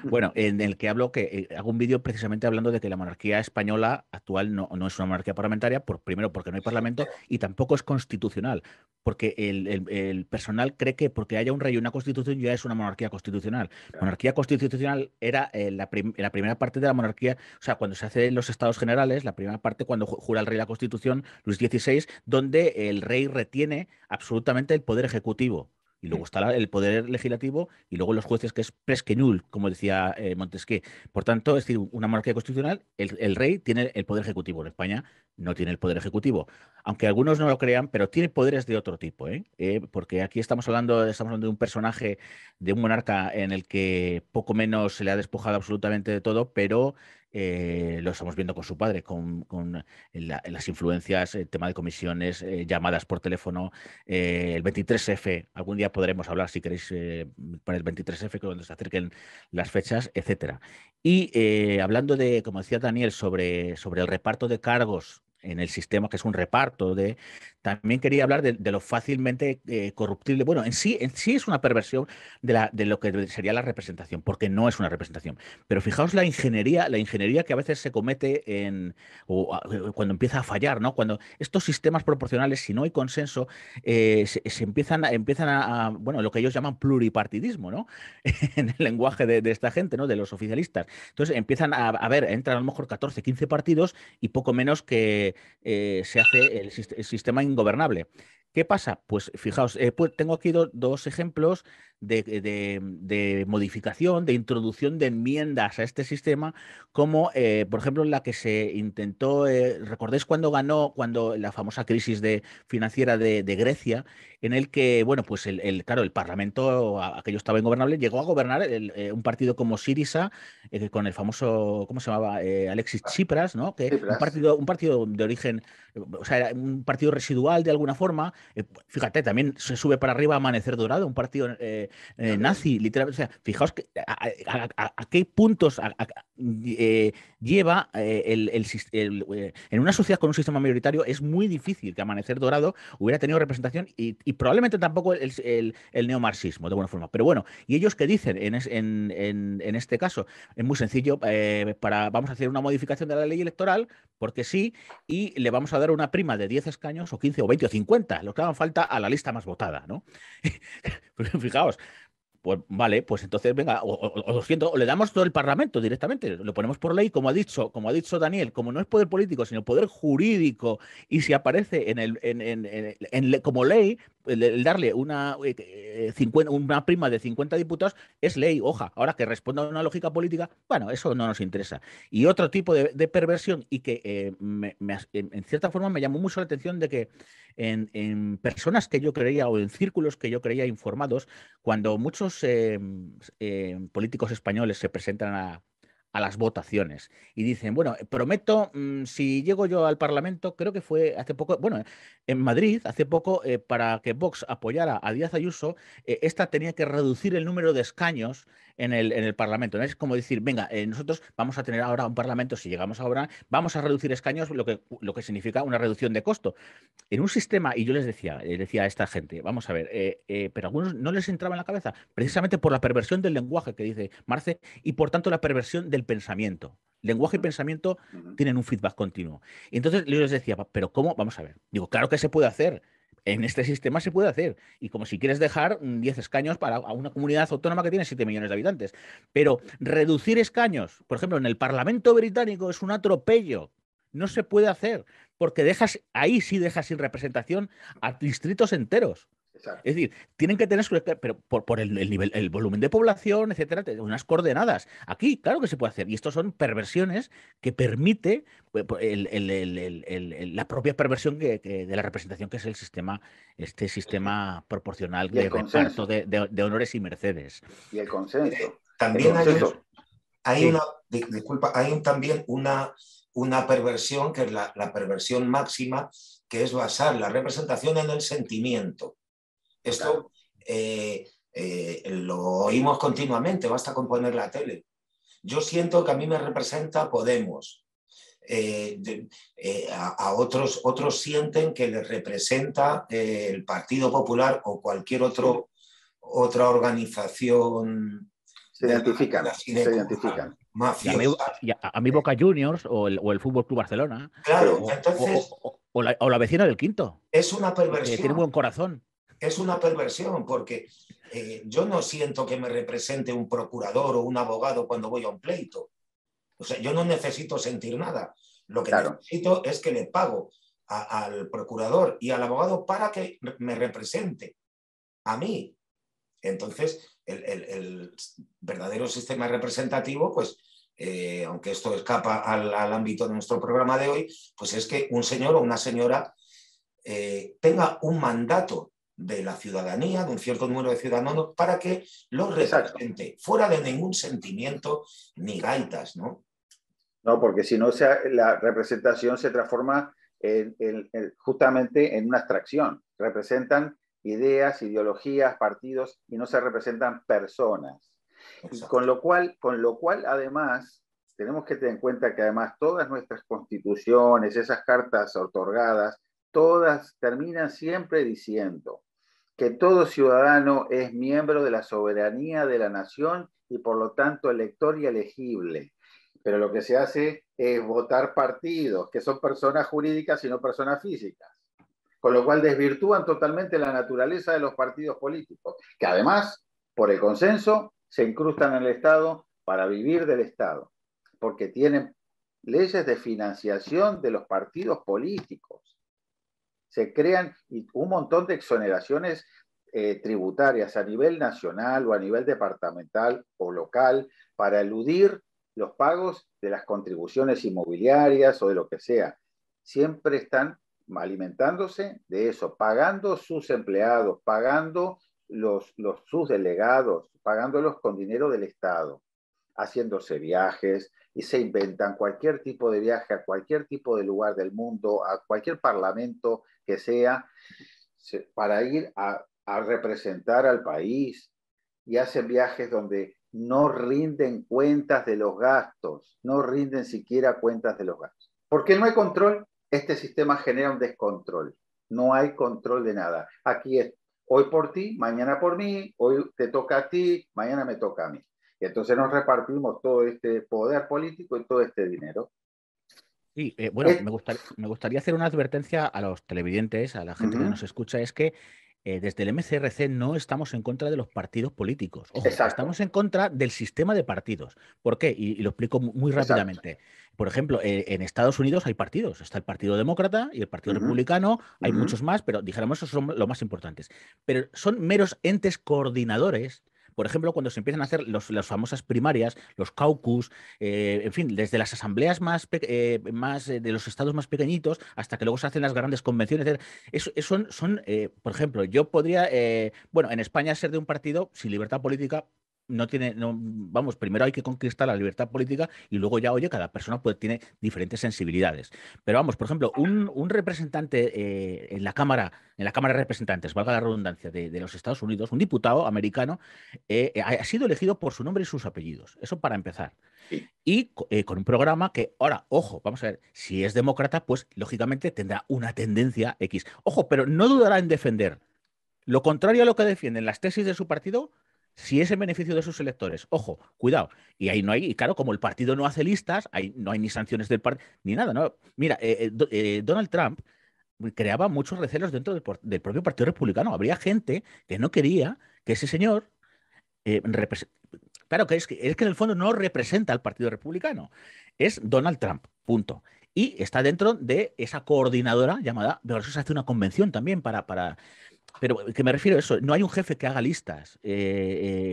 Bueno, en el que hablo, que eh, hago un vídeo precisamente hablando de que la monarquía española actual no, no es una monarquía parlamentaria, por, primero porque no hay parlamento y tampoco es constitucional, porque el, el, el personal cree que porque haya un rey y una constitución ya es una monarquía constitucional. Monarquía constitucional era eh, la, prim la primera parte de la monarquía, o sea, cuando se hacen los Estados Generales, la primera parte cuando jura el rey la Constitución, Luis dieciséis, donde el rey retiene absolutamente el poder ejecutivo. Y luego está el poder legislativo y luego los jueces, que es presque nul, como decía eh, Montesquieu. Por tanto, es decir, una monarquía constitucional, el, el rey tiene el poder ejecutivo. En España no tiene el poder ejecutivo. Aunque algunos no lo crean, pero tiene poderes de otro tipo, ¿eh? Eh, porque aquí estamos hablando, estamos hablando de un personaje, de un monarca en el que poco menos se le ha despojado absolutamente de todo, pero... Eh, lo estamos viendo con su padre, con, con la, las influencias, el tema de comisiones, eh, llamadas por teléfono, eh, el veintitrés efe, algún día podremos hablar si queréis eh, para el veintitrés efe, cuando se acerquen las fechas, etcétera. Y eh, hablando de, como decía Daniel, sobre, sobre el reparto de cargos en el sistema, que es un reparto de... También quería hablar de, de lo fácilmente eh, corruptible. Bueno, en sí, en sí es una perversión de, la, de lo que sería la representación, porque no es una representación. Pero fijaos la ingeniería, la ingeniería que a veces se comete en, o, o, cuando empieza a fallar, ¿no? Cuando estos sistemas proporcionales, si no hay consenso, eh, se, se empiezan, empiezan a, a, bueno, lo que ellos llaman pluripartidismo, ¿no? En el lenguaje de, de esta gente, ¿no? De los oficialistas. Entonces empiezan a, a ver, entran a lo mejor catorce, quince partidos y poco menos que Eh, se hace el, el sistema ingobernable. ¿Qué pasa? Pues fijaos, eh, pues tengo aquí do, dos ejemplos de, de, de modificación, de introducción de enmiendas a este sistema, como eh, por ejemplo la que se intentó, eh, ¿recordáis cuando ganó, cuando la famosa crisis de, financiera de, de Grecia, en el que, bueno, pues el, el claro, el Parlamento, aquello estaba ingobernable, llegó a gobernar el, eh, un partido como Syriza, eh, con el famoso, ¿cómo se llamaba? Eh, Alexis Tsipras, ¿no? Que un partido, un partido de origen, o sea, era un partido residual de alguna forma. Eh, fíjate, también se sube para arriba Amanecer Dorado, un partido eh, eh, nazi, literalmente. O sea, fijaos que, a, a, a, a qué puntos a, a, eh, lleva eh, el, el, el, eh, en una sociedad con un sistema mayoritario. Es muy difícil que Amanecer Dorado hubiera tenido representación y, y probablemente tampoco el, el, el neomarxismo, de alguna forma. Pero bueno, ¿y ellos qué dicen en, es, en, en, en este caso? Es muy sencillo, eh, para, vamos a hacer una modificación de la ley electoral, porque sí, y le vamos a dar una prima de diez escaños, o quince, o veinte, o cincuenta, lo que hagan falta a la lista más votada, ¿no? Fijaos, pues vale, pues entonces venga, o, o, o doscientos, o le damos todo el Parlamento directamente, lo ponemos por ley, como ha dicho, como ha dicho Daniel, como no es poder político, sino poder jurídico, y si aparece en el, en, en, en, en, como ley, el darle una, eh, cincuenta, una prima de cincuenta diputados es ley, hoja. Ahora, que responda a una lógica política, bueno, eso no nos interesa. Y otro tipo de, de perversión, y que eh, me, me, en cierta forma me llamó mucho la atención, de que en, en personas que yo creía, o en círculos que yo creía informados, cuando muchos eh, eh, políticos españoles se presentan a... a las votaciones y dicen, bueno, prometo, mmm, si llego yo al Parlamento, creo que fue hace poco, bueno, en Madrid, hace poco, eh, para que Vox apoyara a Díaz Ayuso, eh, esta tenía que reducir el número de escaños en el, en el Parlamento, ¿no? Es como decir, venga, eh, nosotros vamos a tener ahora un Parlamento, si llegamos ahora, vamos a reducir escaños, lo que, lo que significa una reducción de costo. En un sistema, y yo les decía, les decía a esta gente, vamos a ver, eh, eh, pero a algunos no les entraba en la cabeza, precisamente por la perversión del lenguaje que dice Marce, y por tanto la perversión del pensamiento. Lenguaje y pensamiento tienen un feedback continuo. Y entonces yo les decía, pero ¿cómo? Vamos a ver. Digo, claro que se puede hacer. En este sistema se puede hacer. Y como si quieres dejar diez escaños para una comunidad autónoma que tiene siete millones de habitantes. Pero reducir escaños, por ejemplo, en el Parlamento británico, es un atropello. No se puede hacer. Porque dejas, ahí sí dejas sin representación a distritos enteros. Exacto. Es decir, tienen que tener su... Pero por, por el, el nivel, el volumen de población, etcétera, unas coordenadas. Aquí, claro que se puede hacer. Y esto son perversiones que permite el, el, el, el, el, la propia perversión que, que de la representación, que es el sistema, este sistema proporcional de reparto de, de, de honores y mercedes. Y el consenso. También hay, hay sí. una, disculpa, hay también una, una perversión, que es la, la perversión máxima, que es basar la representación en el sentimiento. Esto claro. eh, eh, lo oímos continuamente, basta con poner la tele. Yo siento que a mí me representa Podemos. Eh, de, eh, a, a otros, otros sienten que les representa eh, el Partido Popular o cualquier otro, sí. otra organización. Se identifican, la, la se identifican. Mafiosa. Y a, a, a mi Boca Juniors o el, o el Fútbol Club Barcelona. Claro, o, entonces... O, o, o, la, o la vecina del Quinto. Es una perversión. Tiene buen corazón. Es una perversión porque eh, yo no siento que me represente un procurador o un abogado cuando voy a un pleito. O sea, yo no necesito sentir nada. Lo que claro. necesito es que le pago a, al procurador y al abogado para que me represente a mí. Entonces, el, el, el verdadero sistema representativo, pues, eh, aunque esto escapa al, al ámbito de nuestro programa de hoy, pues es que un señor o una señora eh, tenga un mandato de la ciudadanía, de un cierto número de ciudadanos, para que los represente, Exacto. fuera de ningún sentimiento ni gaitas, ¿no? No, porque si no, sea, la representación se transforma en, en, en, justamente en una abstracción. Representan ideas, ideologías, partidos, y no se representan personas. Y con, lo cual, con lo cual, además, tenemos que tener en cuenta que además todas nuestras constituciones, esas cartas otorgadas, todas terminan siempre diciendo que todo ciudadano es miembro de la soberanía de la nación y por lo tanto elector y elegible. Pero lo que se hace es votar partidos, que son personas jurídicas y no personas físicas. Con lo cual desvirtúan totalmente la naturaleza de los partidos políticos, que además, por el consenso, se incrustan en el Estado para vivir del Estado, porque tienen leyes de financiación de los partidos políticos. Se crean un montón de exoneraciones eh, tributarias a nivel nacional o a nivel departamental o local para eludir los pagos de las contribuciones inmobiliarias o de lo que sea. Siempre están alimentándose de eso, pagando sus empleados, pagando los, los, sus delegados, pagándolos con dinero del Estado, haciéndose viajes, y se inventan cualquier tipo de viaje a cualquier tipo de lugar del mundo, a cualquier parlamento que sea, para ir a, a representar al país, y hacen viajes donde no rinden cuentas de los gastos, no rinden siquiera cuentas de los gastos. Porque no hay control, este sistema genera un descontrol, no hay control de nada. Aquí es hoy por ti, mañana por mí, hoy te toca a ti, mañana me toca a mí. Y entonces nos repartimos todo este poder político y todo este dinero. Sí, eh, bueno, me gustaría, me gustaría hacer una advertencia a los televidentes, a la gente uh-huh. que nos escucha, es que eh, desde el M C R C no estamos en contra de los partidos políticos. Ojo, estamos en contra del sistema de partidos. ¿Por qué? Y, y lo explico muy rápidamente. Exacto. Por ejemplo, eh, en Estados Unidos hay partidos. Está el Partido Demócrata y el Partido uh-huh. Republicano. Hay uh-huh. muchos más, pero dijéramos esos son los más importantes. Pero son meros entes coordinadores. Por ejemplo, cuando se empiezan a hacer los, las famosas primarias, los caucus, eh, en fin, desde las asambleas más, eh, más eh, de los estados más pequeñitos hasta que luego se hacen las grandes convenciones, etcétera. Es, es, son, son eh, por ejemplo, yo podría, eh, bueno, en España ser de un partido sin libertad política no tiene, no, vamos, primero hay que conquistar la libertad política y luego ya, oye, cada persona puede, tiene diferentes sensibilidades. Pero vamos, por ejemplo, un, un representante eh, en la Cámara, en la Cámara de Representantes, valga la redundancia, de, de los Estados Unidos, un diputado americano, eh, ha sido elegido por su nombre y sus apellidos. Eso para empezar. Sí. Y eh, con un programa que, ahora, ojo, vamos a ver, si es demócrata, pues lógicamente tendrá una tendencia X. Ojo, pero no dudará en defender lo contrario a lo que defienden las tesis de su partido, si es en beneficio de sus electores. Ojo, cuidado. Y ahí no hay, y claro, como el partido no hace listas, ahí no hay ni sanciones del partido, ni nada, ¿no? Mira, eh, eh, Donald Trump creaba muchos recelos dentro del, del propio Partido Republicano. Habría gente que no quería que ese señor... Eh, claro, que es, que es que en el fondo no representa al Partido Republicano. Es Donald Trump, punto. Y está dentro de esa coordinadora llamada... Pero eso se hace una convención también para... para Pero que me refiero a eso, no hay un jefe que haga listas, eh,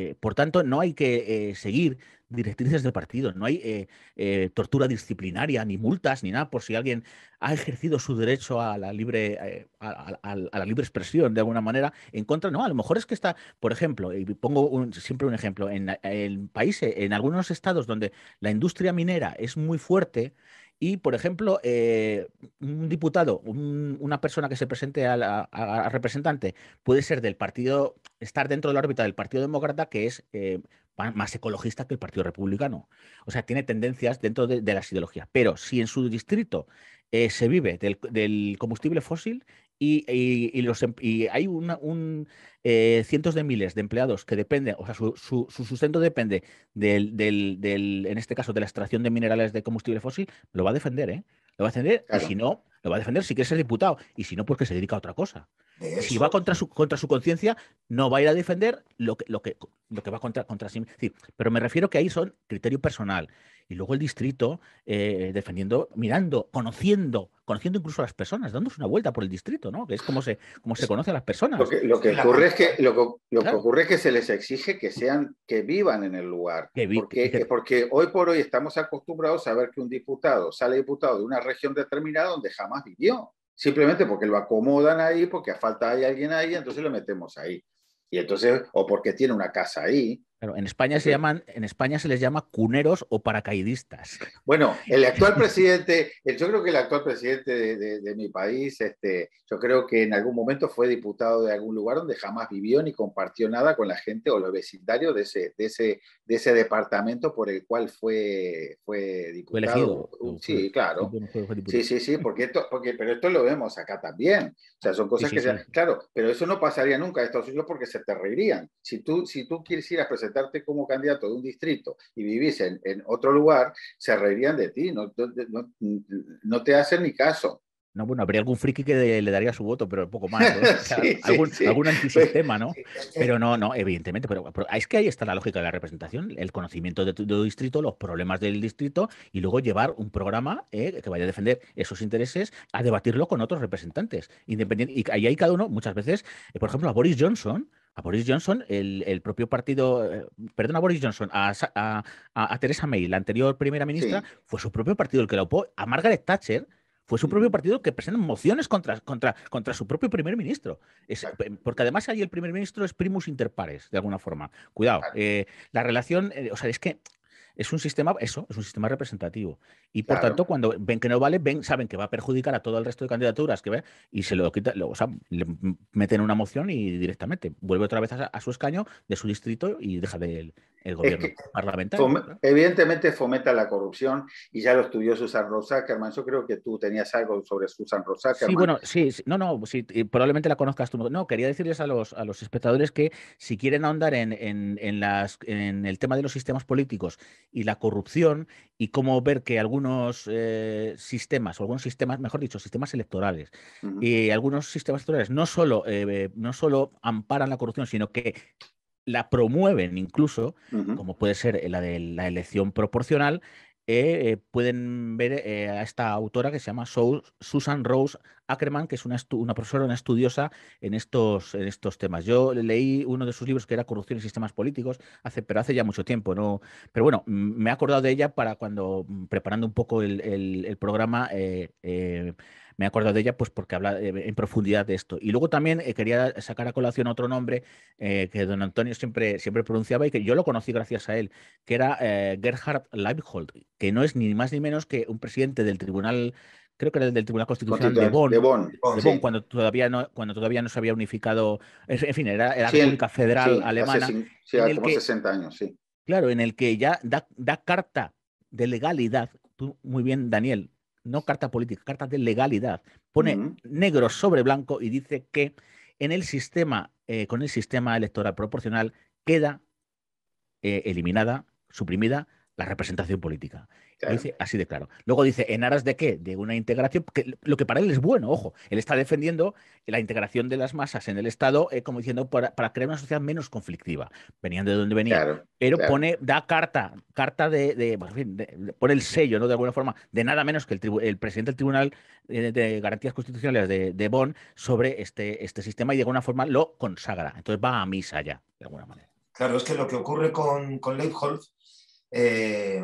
eh, por tanto no hay que eh, seguir directrices del partido, no hay eh, eh, tortura disciplinaria, ni multas, ni nada, por si alguien ha ejercido su derecho a la libre eh, a, a, a la libre expresión de alguna manera en contra. No, a lo mejor es que está, por ejemplo, y pongo un, siempre un ejemplo, en, en países, en algunos estados donde la industria minera es muy fuerte. Y, por ejemplo, eh, un diputado, un, una persona que se presente a, la, a, a representante, puede ser del partido, estar dentro de la órbita del Partido Demócrata, que es eh, más ecologista que el Partido Republicano. O sea, tiene tendencias dentro de, de las ideologías. Pero si en su distrito eh, se vive del, del combustible fósil y, y, y, los, y hay una, un, eh, cientos de miles de empleados que dependen, o sea, su, su, su sustento depende del, del, del, en este caso, de la extracción de minerales de combustible fósil, lo va a defender, ¿eh? Lo va a defender, claro. Y si no, lo va a defender si quiere ser diputado, y si no, pues que se dedica a otra cosa. Si va contra su contra su conciencia, no va a ir a defender lo que, lo que, lo que va contra, contra sí. Sí. Pero me refiero que ahí son criterio personal. Y luego el distrito, eh, defendiendo, mirando, conociendo, conociendo incluso a las personas, dándose una vuelta por el distrito, ¿no? Que es como se, como se conoce a las personas. Lo que, lo que ocurre es que, lo que, lo claro. que ocurre es que se les exige que sean, que vivan en el lugar. Que vi porque, que... porque hoy por hoy estamos acostumbrados a ver que un diputado sale diputado de una región determinada donde jamás vivió. Simplemente porque lo acomodan ahí, porque a falta hay alguien ahí, entonces lo metemos ahí. Y entonces, o porque tiene una casa ahí. Claro, en España se llaman, en España se les llama cuneros o paracaidistas. Bueno, el actual presidente, el, yo creo que el actual presidente de, de, de mi país, este, yo creo que en algún momento fue diputado de algún lugar donde jamás vivió ni compartió nada con la gente o los vecindarios de ese, de ese, de ese departamento por el cual fue, fue diputado. Fue elegido. Sí, claro. Fue, fue sí, sí, sí, porque esto, porque, pero esto lo vemos acá también. O sea, son cosas sí, sí, que... Sí. Se, claro, pero eso no pasaría nunca en Estados Unidos porque se te reirían. Si tú, si tú quieres ir a presentar como candidato de un distrito y vivís en, en otro lugar, se reirían de ti, no, no, no te hacen ni caso. No, bueno, habría algún friki que de, le daría su voto, pero poco más, ¿no? O sea, sí, algún, sí. algún antisistema, ¿no? Pero no, no, evidentemente, pero, pero es que ahí está la lógica de la representación, el conocimiento de tu distrito, los problemas del distrito y luego llevar un programa eh, que vaya a defender esos intereses a debatirlo con otros representantes. Independiente, y ahí hay cada uno, muchas veces, eh, por ejemplo, a Boris Johnson, A Boris Johnson, el, el propio partido, eh, perdón, a Boris Johnson, a, a, a, a Theresa May, la anterior primera ministra, sí. fue su propio partido el que la opuso. A Margaret Thatcher fue su propio partido el que presentó mociones contra, contra, contra su propio primer ministro. Es, porque además ahí el primer ministro es primus inter pares, de alguna forma. Cuidado, eh, la relación, eh, o sea, es que... Es un sistema, eso, es un sistema representativo. Y por claro. tanto, cuando ven que no vale, ven, saben que va a perjudicar a todo el resto de candidaturas que ve, y se lo quita, lo, o sea, le meten una moción y directamente vuelve otra vez a, a su escaño de su distrito y deja del el gobierno es que parlamentario. Fome ¿no? Evidentemente fomenta la corrupción y ya lo estudió Susan Ross-Ackerman. Yo creo que tú tenías algo sobre Susan Ross-Ackerman. Sí, bueno, sí, sí, no, no, sí, probablemente la conozcas tú. No, quería decirles a los, a los espectadores que si quieren ahondar en, en, en, las, en el tema de los sistemas políticos y la corrupción y cómo ver que algunos eh, sistemas, o algunos sistemas, mejor dicho, sistemas electorales, uh-huh. y algunos sistemas electorales no solo, eh, no solo amparan la corrupción, sino que la promueven incluso, uh-huh. como puede ser la de la elección proporcional, eh, eh, pueden ver eh, a esta autora que se llama Soul, Susan Ross-Ackerman, que es una, una profesora, una estudiosa en estos, en estos temas. Yo leí uno de sus libros que era Corrupción y Sistemas Políticos, hace, pero hace ya mucho tiempo. ¿no? Pero bueno, me he acordado de ella para cuando, preparando un poco el, el, el programa, eh, eh, me he acordado de ella pues porque habla en profundidad de esto. Y luego también eh, quería sacar a colación otro nombre eh, que don Antonio siempre, siempre pronunciaba y que yo lo conocí gracias a él, que era eh, Gerhard Leibhold, que no es ni más ni menos que un presidente del Tribunal, creo que era el del Tribunal Constitucional de Bonn, de Bonn, de Bonn, de Bonn sí. cuando, todavía no, cuando todavía no se había unificado, en fin, era la República Federal sí, Alemana. Hace, sí, hace como que, sesenta años, sí. Claro, en el que ya da, da carta de legalidad, tú muy bien, Daniel, no carta política, carta de legalidad. Pone uh-huh. negro sobre blanco y dice que en el sistema, eh, con el sistema electoral proporcional queda eh, eliminada, suprimida la representación política. Claro. Dice así de claro. Luego dice, ¿en aras de qué? De una integración, que lo que para él es bueno, ojo. Él está defendiendo la integración de las masas en el Estado, eh, como diciendo, para, para crear una sociedad menos conflictiva. Venían de donde venían. Claro, pero claro. pone, da carta, carta de, de, de, de, pone el sello, ¿no? De alguna forma, de nada menos que el, tribu el presidente del Tribunal de, de Garantías Constitucionales de, de Bonn sobre este, este sistema y de alguna forma lo consagra. Entonces va a misa ya, de alguna manera. Claro, es que lo que ocurre con, con Leitholf eh,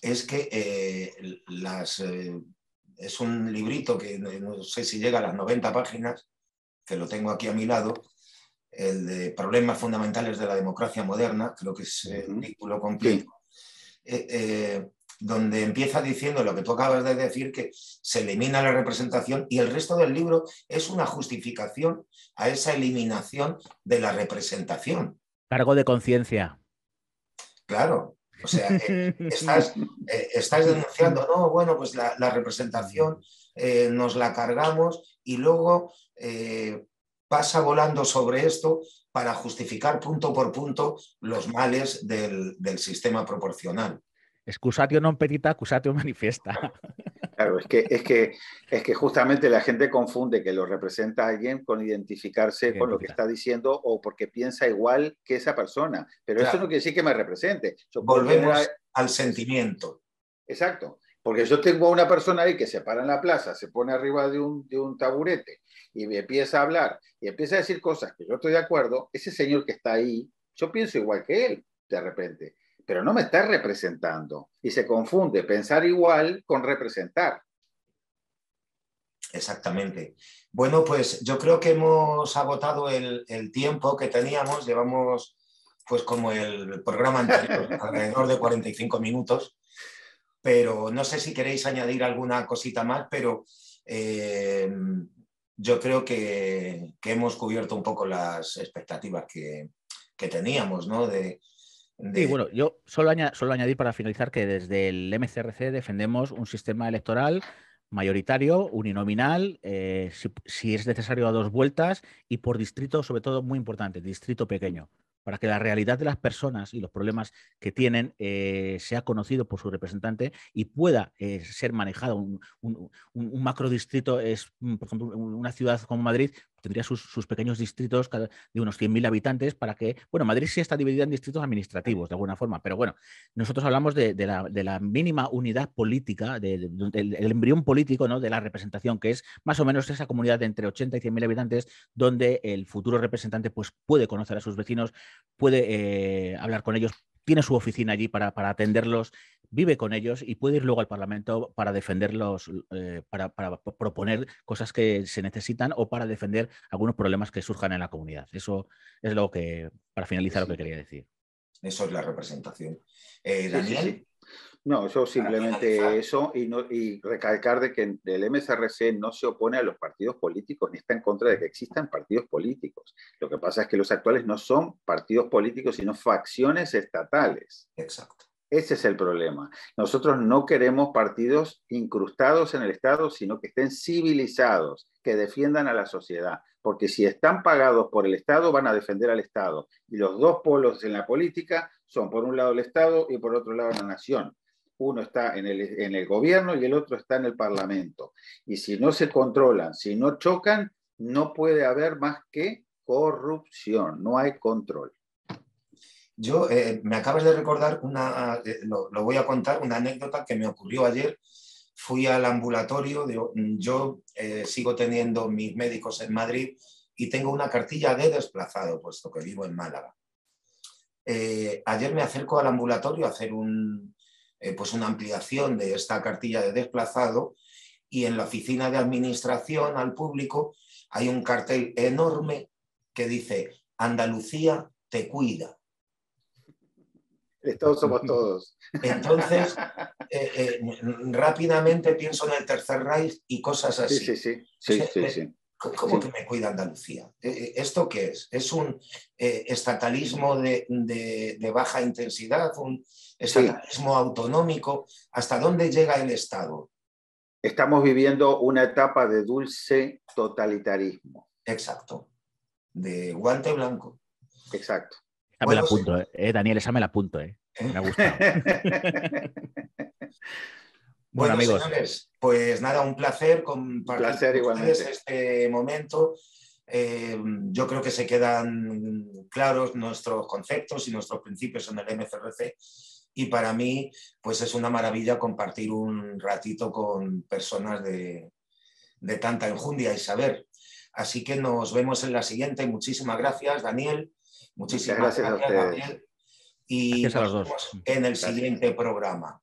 es que eh, las, eh, es un librito que no sé si llega a las noventa páginas, que lo tengo aquí a mi lado, el de Problemas Fundamentales de la Democracia Moderna, creo que es el título completo, sí. eh, eh, donde empieza diciendo lo que tú acabas de decir, que se elimina la representación y el resto del libro es una justificación a esa eliminación de la representación. Cargo de conciencia. Claro, o sea, eh, estás, eh, estás denunciando, no, bueno, pues la, la representación eh, nos la cargamos y luego eh, pasa volando sobre esto para justificar punto por punto los males del, del sistema proporcional. Excusatio non petita, accusatio manifiesta. Claro, es que, es, que, es que justamente la gente confunde que lo representa a alguien con identificarse con lo que está diciendo o porque piensa igual que esa persona. Pero claro, eso no quiere decir que me represente. Yo Volvemos a... al sentimiento. Exacto. Porque yo tengo a una persona ahí que se para en la plaza, se pone arriba de un, de un taburete y me empieza a hablar y empieza a decir cosas que yo estoy de acuerdo. Ese señor que está ahí, yo pienso igual que él de repente, pero no me está representando. Y se confunde pensar igual con representar. Exactamente. Bueno, pues yo creo que hemos agotado el, el tiempo que teníamos. Llevamos, pues como el programa anterior, alrededor de cuarenta y cinco minutos. Pero no sé si queréis añadir alguna cosita más, pero eh, yo creo que, que hemos cubierto un poco las expectativas que, que teníamos, ¿no? De, Sí, bueno, yo solo, añad, solo añadir para finalizar que desde el M C R C defendemos un sistema electoral mayoritario, uninominal, eh, si, si es necesario a dos vueltas y por distrito, sobre todo muy importante, distrito pequeño, para que la realidad de las personas y los problemas que tienen eh, sea conocido por su representante y pueda eh, ser manejado. Un, un, un macrodistrito es, por ejemplo, una ciudad como Madrid, tendría sus, sus pequeños distritos de unos cien mil habitantes para que... Bueno, Madrid sí está dividida en distritos administrativos, de alguna forma, pero bueno, nosotros hablamos de, de, la, de la mínima unidad política, de, de, de, del el embrión político, ¿no?, de la representación, que es más o menos esa comunidad de entre ochenta y cien mil habitantes donde el futuro representante pues, puede conocer a sus vecinos, puede eh, hablar con ellos, tiene su oficina allí para, para atenderlos, vive con ellos y puede ir luego al Parlamento para defenderlos, eh, para, para proponer cosas que se necesitan o para defender algunos problemas que surjan en la comunidad. Eso es lo que, para finalizar, sí, lo que quería decir. Eso es la representación. Eh, Daniel. Sí, sí, sí. No, yo simplemente eso y, no, y recalcar de que el M S R C no se opone a los partidos políticos ni está en contra de que existan partidos políticos. Lo que pasa es que los actuales no son partidos políticos, sino facciones estatales. Exacto. Ese es el problema. Nosotros no queremos partidos incrustados en el Estado, sino que estén civilizados, que defiendan a la sociedad. Porque si están pagados por el Estado, van a defender al Estado. Y los dos polos en la política son por un lado el Estado y por otro lado la nación. Uno está en el, en el gobierno y el otro está en el Parlamento. Y si no se controlan, si no chocan, no puede haber más que corrupción. No hay control. Yo, eh, me acabas de recordar, una, eh, lo, lo voy a contar, una anécdota que me ocurrió ayer. Fui al ambulatorio, digo, yo eh, sigo teniendo mis médicos en Madrid y tengo una cartilla de desplazado, puesto que vivo en Málaga. Eh, ayer me acerco al ambulatorio a hacer un, eh, pues una ampliación de esta cartilla de desplazado y en la oficina de administración al público hay un cartel enorme que dice Andalucía te cuida. El Estado somos todos. Entonces, eh, eh, rápidamente pienso en el Tercer Reich y cosas así. Sí, sí, sí. sí, o sea, sí, sí. ¿Cómo sí. que me cuida Andalucía? ¿Esto qué es? ¿Es un eh, estatalismo de, de, de baja intensidad? ¿Un estatalismo sí. autonómico? ¿Hasta dónde llega el Estado? Estamos viviendo una etapa de dulce totalitarismo. Exacto. De guante blanco. Exacto. Esa me la apunto, sí. eh, Daniel, esa me la apunto, eh. Me ha gustado. Bueno, bueno, amigos, señores, pues nada, un placer compartir un placer, igualmente. Este momento. Eh, yo creo que se quedan claros nuestros conceptos y nuestros principios en el M C R C, y para mí pues es una maravilla compartir un ratito con personas de, de tanta enjundia y saber. Así que nos vemos en la siguiente. Muchísimas gracias, Daniel. Muchísimas gracias, gracias, Gabriel. Y gracias a los dos. Nos vemos en el gracias. siguiente programa.